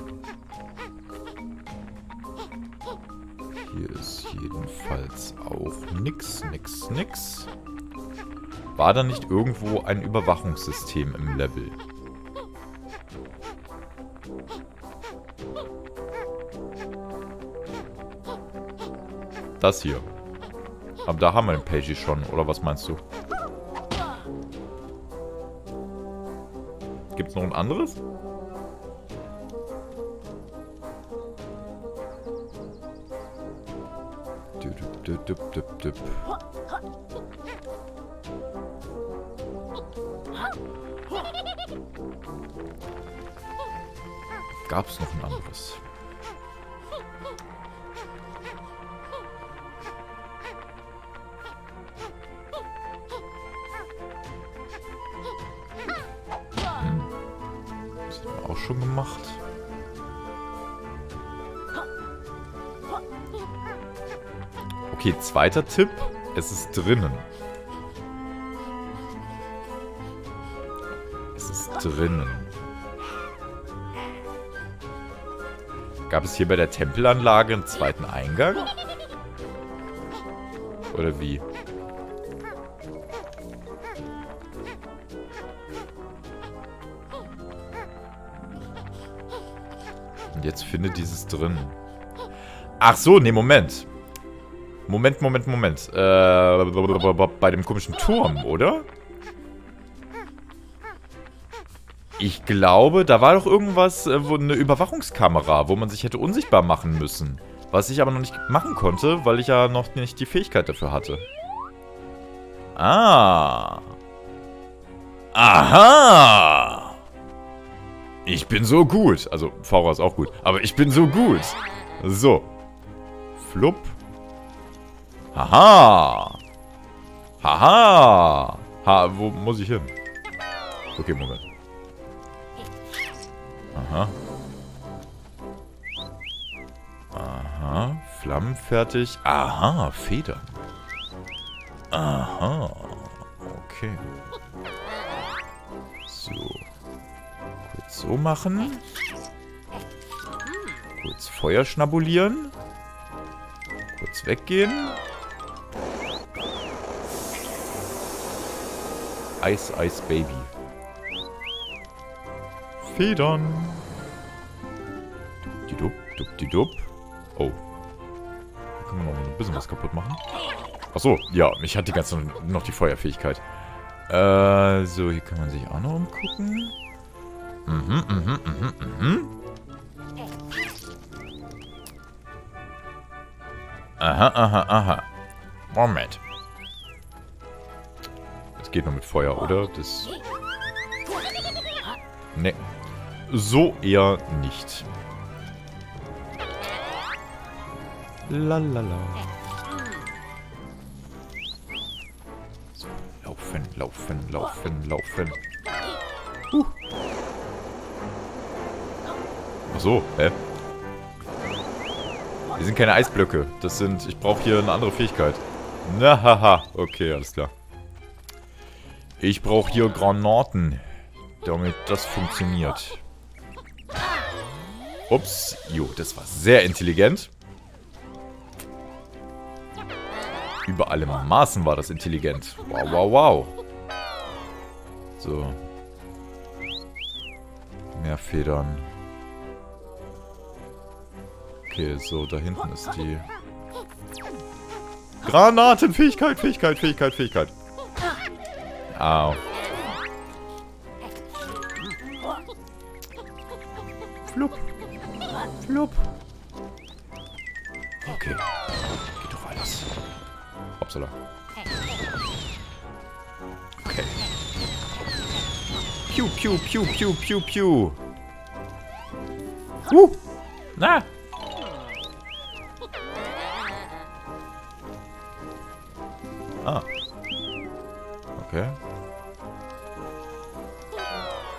Hier ist jedenfalls auch nix, nix, nix. War da nicht irgendwo ein Überwachungssystem im Level? Das hier. Aber da haben wir den Pagey schon, oder was meinst du? Gibt es noch ein anderes? Düb, düb, düb, düb, düb. Gab es noch ein anderes? Schon gemacht. Okay, zweiter Tipp. Es ist drinnen. Es ist drinnen. Gab es hier bei der Tempelanlage einen zweiten Eingang? Oder wie? Und jetzt findet dieses drin. Ach so, nee, Moment. Moment, Moment, Moment. Äh, bei dem komischen Turm, oder? Ich glaube, da war doch irgendwas, wo eine Überwachungskamera, wo man sich hätte unsichtbar machen müssen. Was ich aber noch nicht machen konnte, weil ich ja noch nicht die Fähigkeit dafür hatte. Ah. Aha. Ich bin so gut. Also, Faura ist auch gut. Aber ich bin so gut. So. Flupp. Haha. Haha. Ha, wo muss ich hin? Okay, Moment. Aha. Aha. Flammen fertig. Aha, Federn. Aha. Okay. So. Kurz so machen. Kurz Feuer schnabulieren. Kurz weggehen. Eis, Eis, Baby. Federn. Dupdidup, dupdidup. Oh. Da können wir noch ein bisschen was kaputt machen. Achso, ja, ich hatte die ganze noch die Feuerfähigkeit. Äh, so, hier kann man sich auch noch umgucken. Mhm, mhm, mhm, mhm. Aha, aha, aha. Moment. Das geht nur mit Feuer, oder? Das... Ne. So eher nicht. Lalala. So, laufen, laufen, laufen, laufen. Huh. Ach so, hä? Wir sind keine Eisblöcke. Das sind... Ich brauche hier eine andere Fähigkeit. Na haha. Okay, alles klar. Ich brauche hier Granaten, damit das funktioniert. Ups. Jo, das war sehr intelligent. Über alle Maßen war das intelligent. Wow, wow, wow. So. Mehr Federn. Okay, so, da hinten ist die... Granaten! Fähigkeit, Fähigkeit, Fähigkeit, Fähigkeit! Au. Flup. Flup. Okay. Geht doch alles. Hoppsala. Okay. Piu, piu, piu, piu, piu, piu. Uh! Na! Ah. Okay.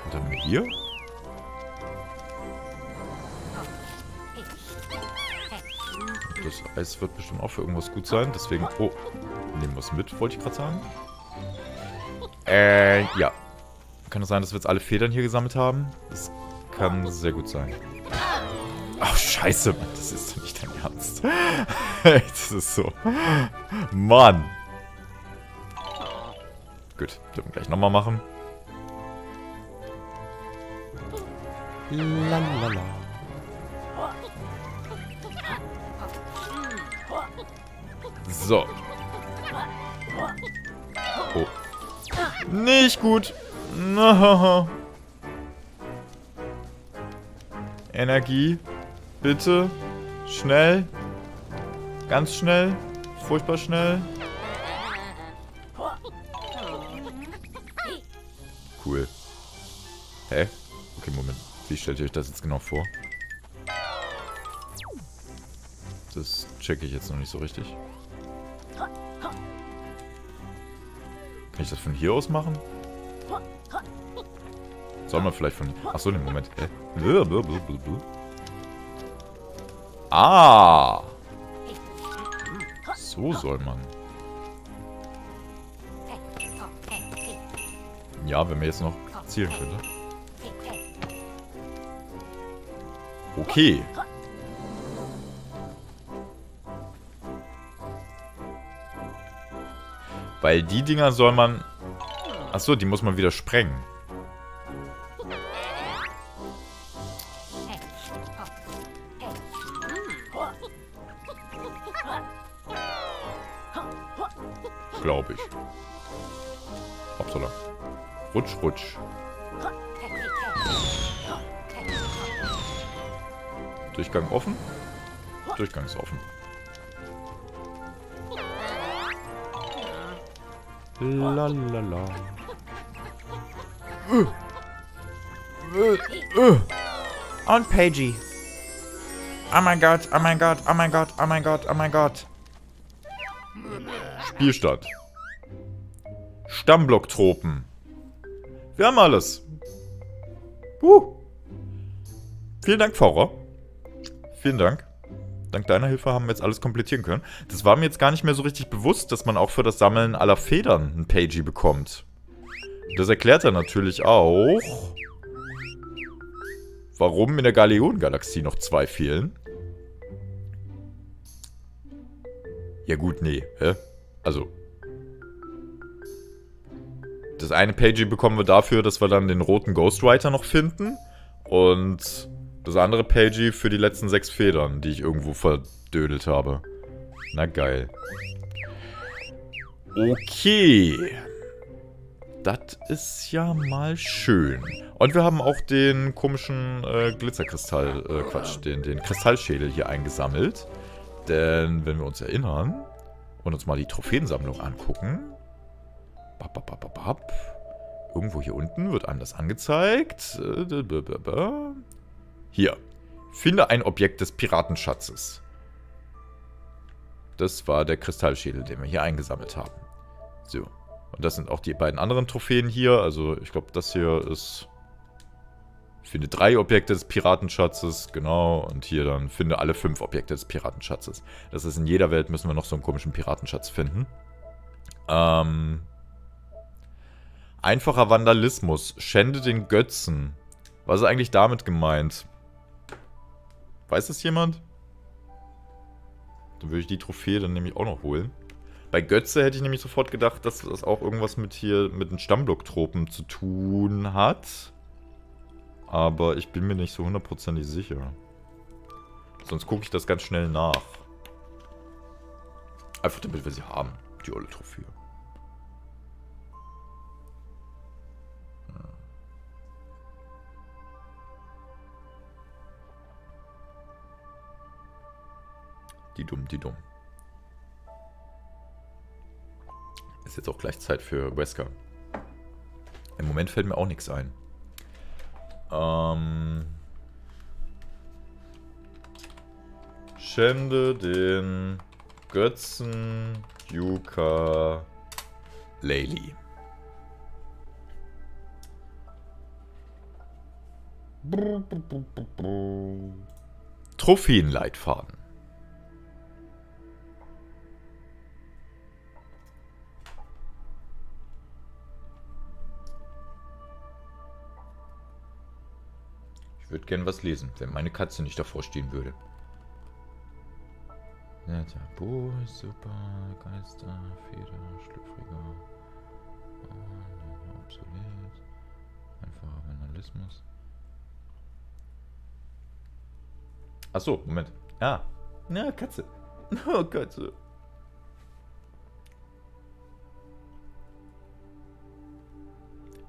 Und dann hier? Das Eis wird bestimmt auch für irgendwas gut sein, deswegen... Oh, nehmen wir es mit, wollte ich gerade sagen. Äh, ja. Kann es sein, dass wir jetzt alle Federn hier gesammelt haben? Das kann sehr gut sein. Ach, scheiße, Mann, das ist doch nicht dein Ernst. Das ist so... Mann! Gut, dürfen wir gleich nochmal machen. Lalala. So. Oh. Nicht gut. No. Energie. Bitte. Schnell. Ganz schnell. Furchtbar schnell. Cool. Hä? Okay, Moment. Wie stellt ihr euch das jetzt genau vor? Das checke ich jetzt noch nicht so richtig. Kann ich das von hier aus machen? Soll man vielleicht von... Achso, ne, Moment. Hä? Ah! So soll man. Ja, wenn man jetzt noch zielen könnte. Okay. Weil die Dinger soll man... Achso, die muss man wieder sprengen. Glaube ich. Hoppsala. Rutsch, rutsch. Durchgang offen. Durchgang ist offen. La la la. Uh. Uh. Uh. Und Pagey. Oh mein Gott, oh mein Gott, oh mein Gott, oh mein Gott, oh mein Gott. Spielstadt. Stammblocktropen. Wir haben alles. Uh. Vielen Dank, Fahrer. Vielen Dank. Dank deiner Hilfe haben wir jetzt alles komplettieren können. Das war mir jetzt gar nicht mehr so richtig bewusst, dass man auch für das Sammeln aller Federn ein Pagey bekommt. Das erklärt dann natürlich auch, warum in der Galeon Galaxie noch zwei fehlen. Ja gut, nee. Hä? Also. Das eine Pagey bekommen wir dafür, dass wir dann den roten Ghost Rider noch finden. Und das andere Pagey für die letzten sechs Federn, die ich irgendwo verdödelt habe. Na geil. Okay. Das ist ja mal schön. Und wir haben auch den komischen äh, Glitzerkristall, äh, Quatsch, den, den Kristallschädel hier eingesammelt. Denn wenn wir uns erinnern und uns mal die Trophäensammlung angucken. Bap, bap, bap, bap. Irgendwo hier unten wird einem das angezeigt. Hier. Finde ein Objekt des Piratenschatzes. Das war der Kristallschädel, den wir hier eingesammelt haben. So. Und das sind auch die beiden anderen Trophäen hier. Also ich glaube, das hier ist... Finde drei Objekte des Piratenschatzes, genau. Und hier dann finde alle fünf Objekte des Piratenschatzes. Das ist in jeder Welt, müssen wir noch so einen komischen Piratenschatz finden. Ähm, einfacher Vandalismus. Schände den Götzen. Was ist eigentlich damit gemeint? Weiß das jemand? Dann würde ich die Trophäe dann nämlich auch noch holen. Bei Götze hätte ich nämlich sofort gedacht, dass das auch irgendwas mit hier mit den Stammblocktropen zu tun hat. Aber ich bin mir nicht so hundertprozentig sicher. Sonst gucke ich das ganz schnell nach. Einfach damit wir sie haben, die olle Trophäe. Hm. Die dumm, die dumm. Ist jetzt auch gleich Zeit für Wesker. Im Moment fällt mir auch nichts ein. Ähm. Schände den Götzen Yooka-Laylee. Trophäenleitfaden. Ich würde gern was lesen, wenn meine Katze nicht davor stehen würde. Ja, Bo, super, Geister, Feder, schlüpfriger, äh, obsolet, einfacher Vandalismus. Achso, Moment. Ah, na, Katze. Oh, Katze.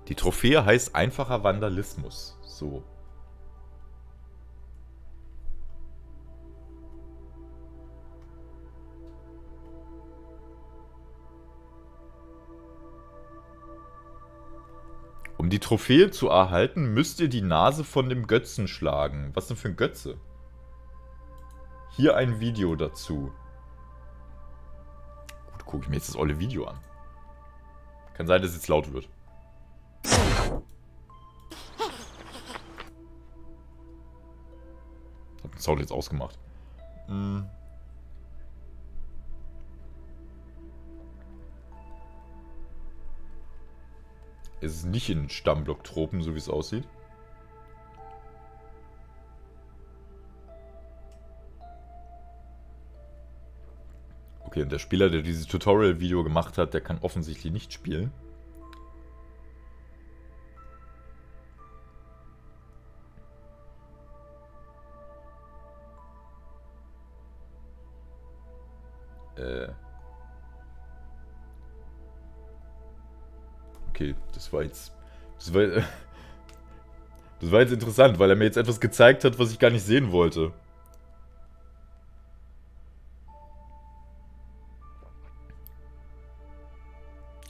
Die Trophäe heißt einfacher Vandalismus. So. Um die Trophäe zu erhalten, müsst ihr die Nase von dem Götzen schlagen. Was denn für ein Götze? Hier ein Video dazu. Gut, gucke ich mir jetzt das olle Video an. Kann sein, dass es jetzt laut wird. Ich hab den Sound jetzt ausgemacht. Es ist nicht in Stammblock-Tropen, so wie es aussieht. Okay, und der Spieler, der dieses Tutorial-Video gemacht hat, der kann offensichtlich nicht spielen. Okay, das war jetzt... Das war, das war jetzt interessant, weil er mir jetzt etwas gezeigt hat, was ich gar nicht sehen wollte.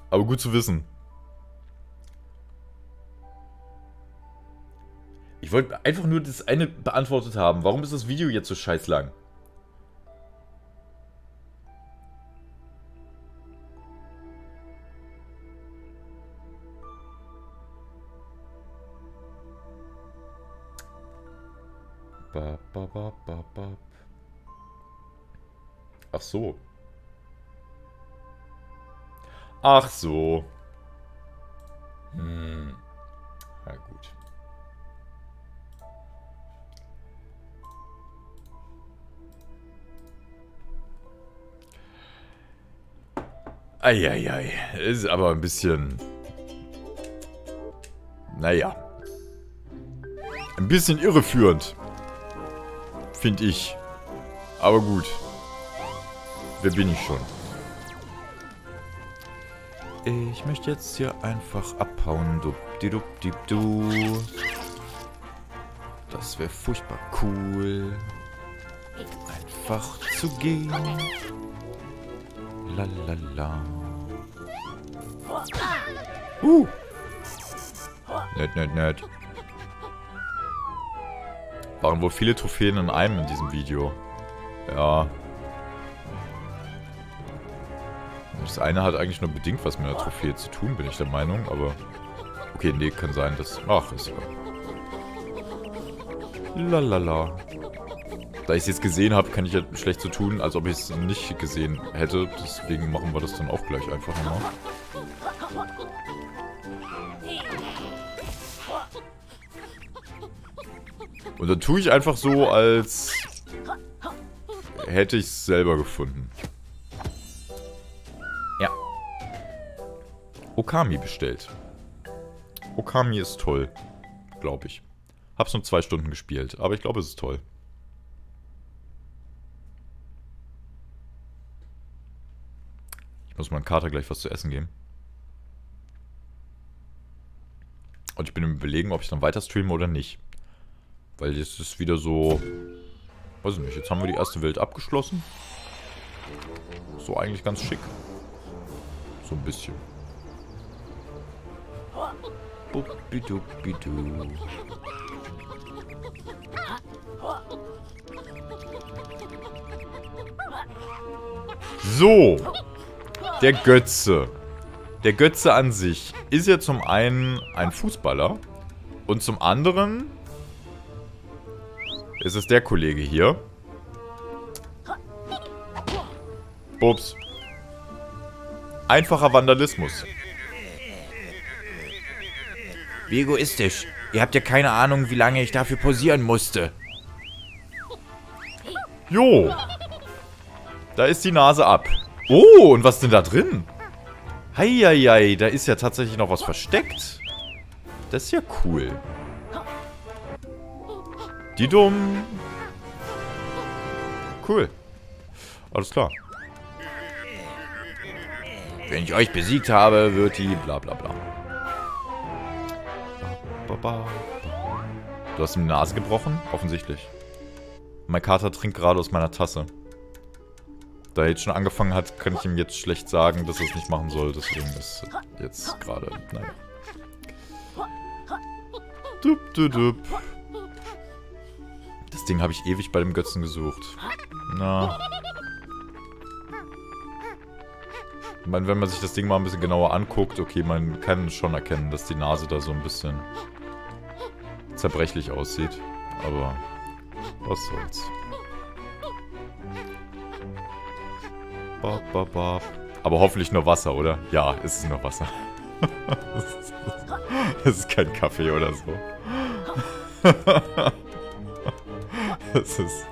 Aber gut zu wissen. Ich wollte einfach nur das eine beantwortet haben. Warum ist das Video jetzt so scheiß lang? Ach so. Ach so. Hm. Na gut. Eieiei. Ist aber ein bisschen... Naja. Ein bisschen irreführend. Finde ich. Aber gut. Wer bin ich schon? Ich möchte jetzt hier einfach abhauen. Dubdi-dubdi-du. Das wäre furchtbar cool. Einfach zu gehen. Lalala. Uh! Nett, nett, nett. Waren wohl viele Trophäen in einem in diesem Video. Ja. Das eine hat eigentlich nur bedingt was mit einer Trophäe zu tun, bin ich der Meinung, aber... Okay, nee, kann sein, dass... Ach, ist ja... Lalala. Da ich es jetzt gesehen habe, kann ich ja schlecht so tun, als ob ich es nicht gesehen hätte. Deswegen machen wir das dann auch gleich einfach mal. Und dann tue ich einfach so, als... hätte ich es selber gefunden. Okami bestellt. Okami ist toll. Glaube ich. Hab's nur zwei Stunden gespielt, aber ich glaube, es ist toll. Ich muss meinem Kater gleich was zu essen geben. Und ich bin im Überlegen, ob ich dann weiter streame oder nicht. Weil jetzt ist wieder so... Weiß ich nicht, jetzt haben wir die erste Welt abgeschlossen. So eigentlich ganz schick. So ein bisschen. So, der Götze. Der Götze an sich ist ja zum einen ein Fußballer und zum anderen ist es der Kollege hier. Ups. Einfacher Vandalismus. Wie egoistisch. Ihr habt ja keine Ahnung, wie lange ich dafür posieren musste. Jo. Da ist die Nase ab. Oh, und was ist denn da drin? Heieiei, da ist ja tatsächlich noch was versteckt. Das ist ja cool. Die dumm. Cool. Alles klar. Wenn ich euch besiegt habe, wird die bla bla bla. Du hast ihm die Nase gebrochen? Offensichtlich. Mein Kater trinkt gerade aus meiner Tasse. Da er jetzt schon angefangen hat, kann ich ihm jetzt schlecht sagen, dass er es nicht machen soll. Deswegen ist jetzt gerade... Naja. Dup, dup, dup. Das Ding habe ich ewig bei dem Götzen gesucht. Na. Ich meine, wenn man sich das Ding mal ein bisschen genauer anguckt, okay, man kann schon erkennen, dass die Nase da so ein bisschen... zerbrechlich aussieht, aber was soll's. Ba, ba, ba. Aber hoffentlich nur Wasser, oder? Ja, es ist nur Wasser. Das ist kein Kaffee oder so. Es ist...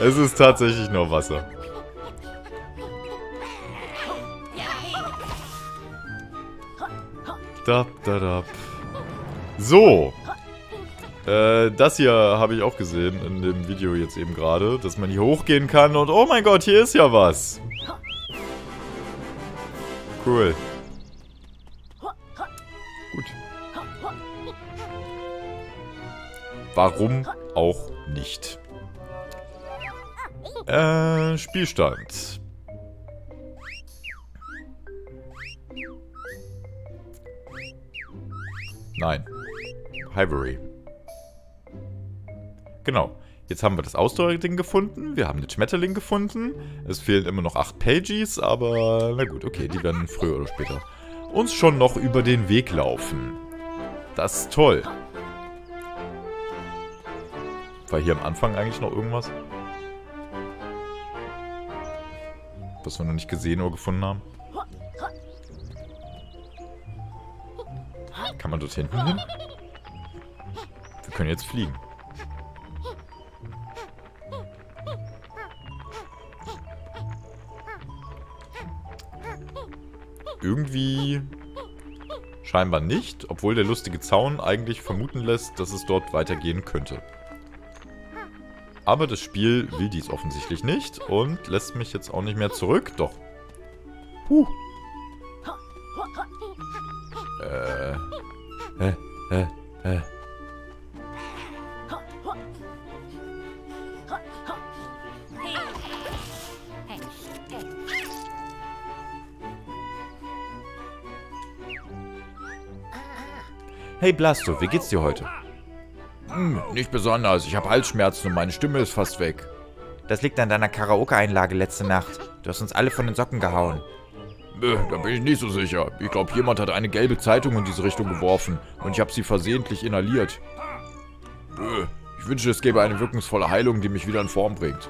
Es ist tatsächlich nur Wasser. Da, da, da. So. Äh, das hier habe ich auch gesehen in dem Video jetzt eben gerade, dass man hier hochgehen kann und oh mein Gott, hier ist ja was. Cool. Gut. Warum auch nicht? Äh, Spielstand. Nein. Ivory. Genau. Jetzt haben wir das Ausdauer-Ding gefunden. Wir haben den Schmetterling gefunden. Es fehlen immer noch acht Pages, aber na gut, okay, die werden früher oder später uns schon noch über den Weg laufen. Das ist toll. War hier am Anfang eigentlich noch irgendwas? Was wir noch nicht gesehen oder gefunden haben. Kann man dort hinten hin? Wir können jetzt fliegen. Irgendwie scheinbar nicht, obwohl der lustige Zaun eigentlich vermuten lässt, dass es dort weitergehen könnte. Aber das Spiel will dies offensichtlich nicht und lässt mich jetzt auch nicht mehr zurück. Doch. Puh. Äh. Äh, äh, äh. Hey Blastoi, wie geht's dir heute? Hm, nicht besonders. Ich habe Halsschmerzen und meine Stimme ist fast weg. Das liegt an deiner Karaoke-Einlage letzte Nacht. Du hast uns alle von den Socken gehauen. Äh, da bin ich nicht so sicher. Ich glaube, jemand hat eine gelbe Zeitung in diese Richtung geworfen und ich habe sie versehentlich inhaliert. Äh, ich wünsche, es gäbe eine wirkungsvolle Heilung, die mich wieder in Form bringt.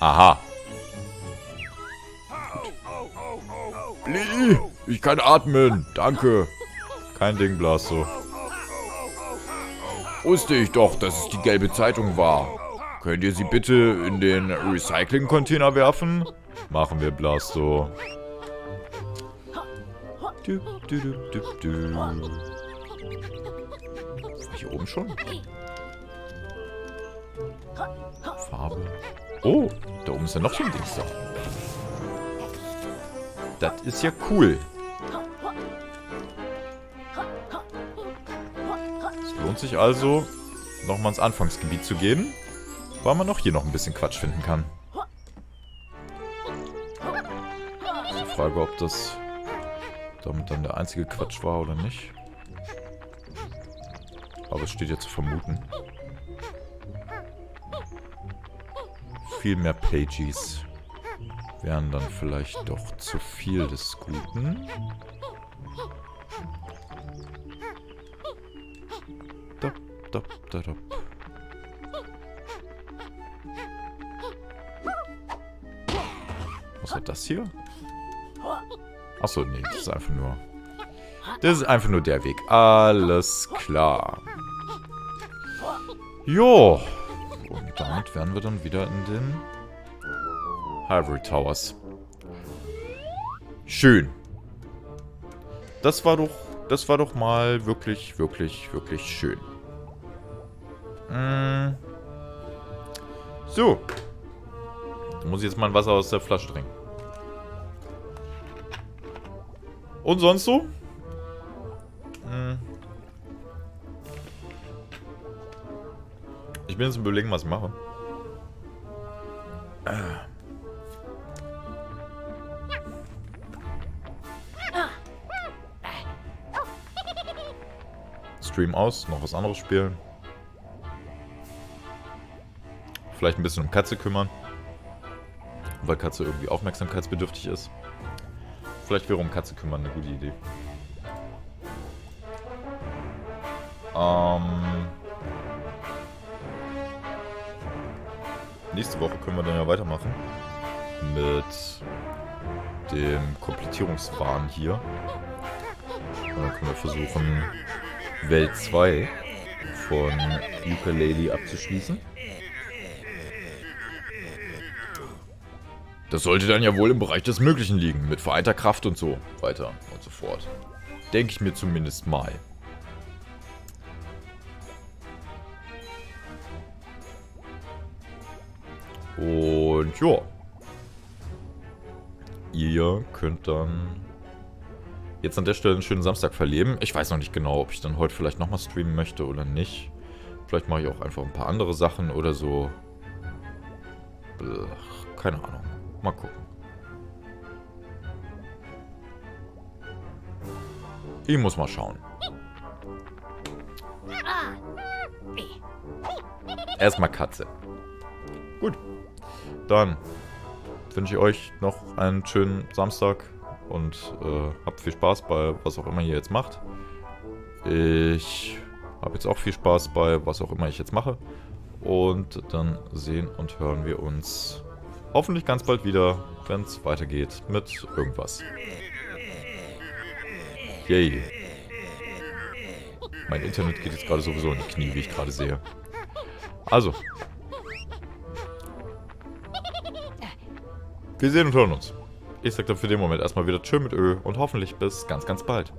Aha. Lee, ich kann atmen. Danke. Kein Ding, Blastoi. Wusste ich doch, dass es die gelbe Zeitung war. Könnt ihr sie bitte in den Recycling-Container werfen? Machen wir, Blastoi. Du, du, du, du, du. War hier oben schon? Farbe. Oh, da oben ist ja noch so ein Ding. Das ist ja cool. Lohnt sich also, nochmal ins Anfangsgebiet zu gehen, weil man auch hier noch ein bisschen Quatsch finden kann. Ich frage, ob das damit dann der einzige Quatsch war oder nicht. Aber es steht ja zu vermuten. Viel mehr Pages wären dann vielleicht doch zu viel des Guten. Was war das hier? Achso, nee, das ist einfach nur... Das ist einfach nur der Weg. Alles klar. Jo. Und damit wären wir dann wieder in den... Ivory Towers. Schön. Das war doch... Das war doch mal wirklich, wirklich, wirklich schön. So. Da muss ich jetzt mal ein Wasser aus der Flasche trinken. Und sonst so? Ich bin jetzt im Überlegen, was ich mache. Stream aus, noch was anderes spielen. Vielleicht ein bisschen um Katze kümmern. Weil Katze irgendwie aufmerksamkeitsbedürftig ist. Vielleicht wäre um Katze kümmern eine gute Idee. Ähm. Nächste Woche können wir dann ja weitermachen. Mit dem Komplettierungswahn hier. Und dann können wir versuchen, Welt zwei von Yooka-Laylee abzuschließen. Das sollte dann ja wohl im Bereich des Möglichen liegen, mit vereinter Kraft und so weiter und so fort. Denke ich mir zumindest mal. Und ja. Ihr könnt dann jetzt an der Stelle einen schönen Samstag verleben. Ich weiß noch nicht genau, ob ich dann heute vielleicht nochmal streamen möchte oder nicht. Vielleicht mache ich auch einfach ein paar andere Sachen oder so. Blech, keine Ahnung. Mal gucken. Ich muss mal schauen. Erstmal Katze. Gut. Dann wünsche ich euch noch einen schönen Samstag und äh, habt viel Spaß bei was auch immer ihr jetzt macht. Ich habe jetzt auch viel Spaß bei was auch immer ich jetzt mache. Und dann sehen und hören wir uns hoffentlich ganz bald wieder, wenn es weitergeht mit irgendwas. Yay. Mein Internet geht jetzt gerade sowieso in die Knie, wie ich gerade sehe. Also. Wir sehen und hören uns. Ich sag dann für den Moment erstmal wieder tschö mit Ö und hoffentlich bis ganz, ganz bald.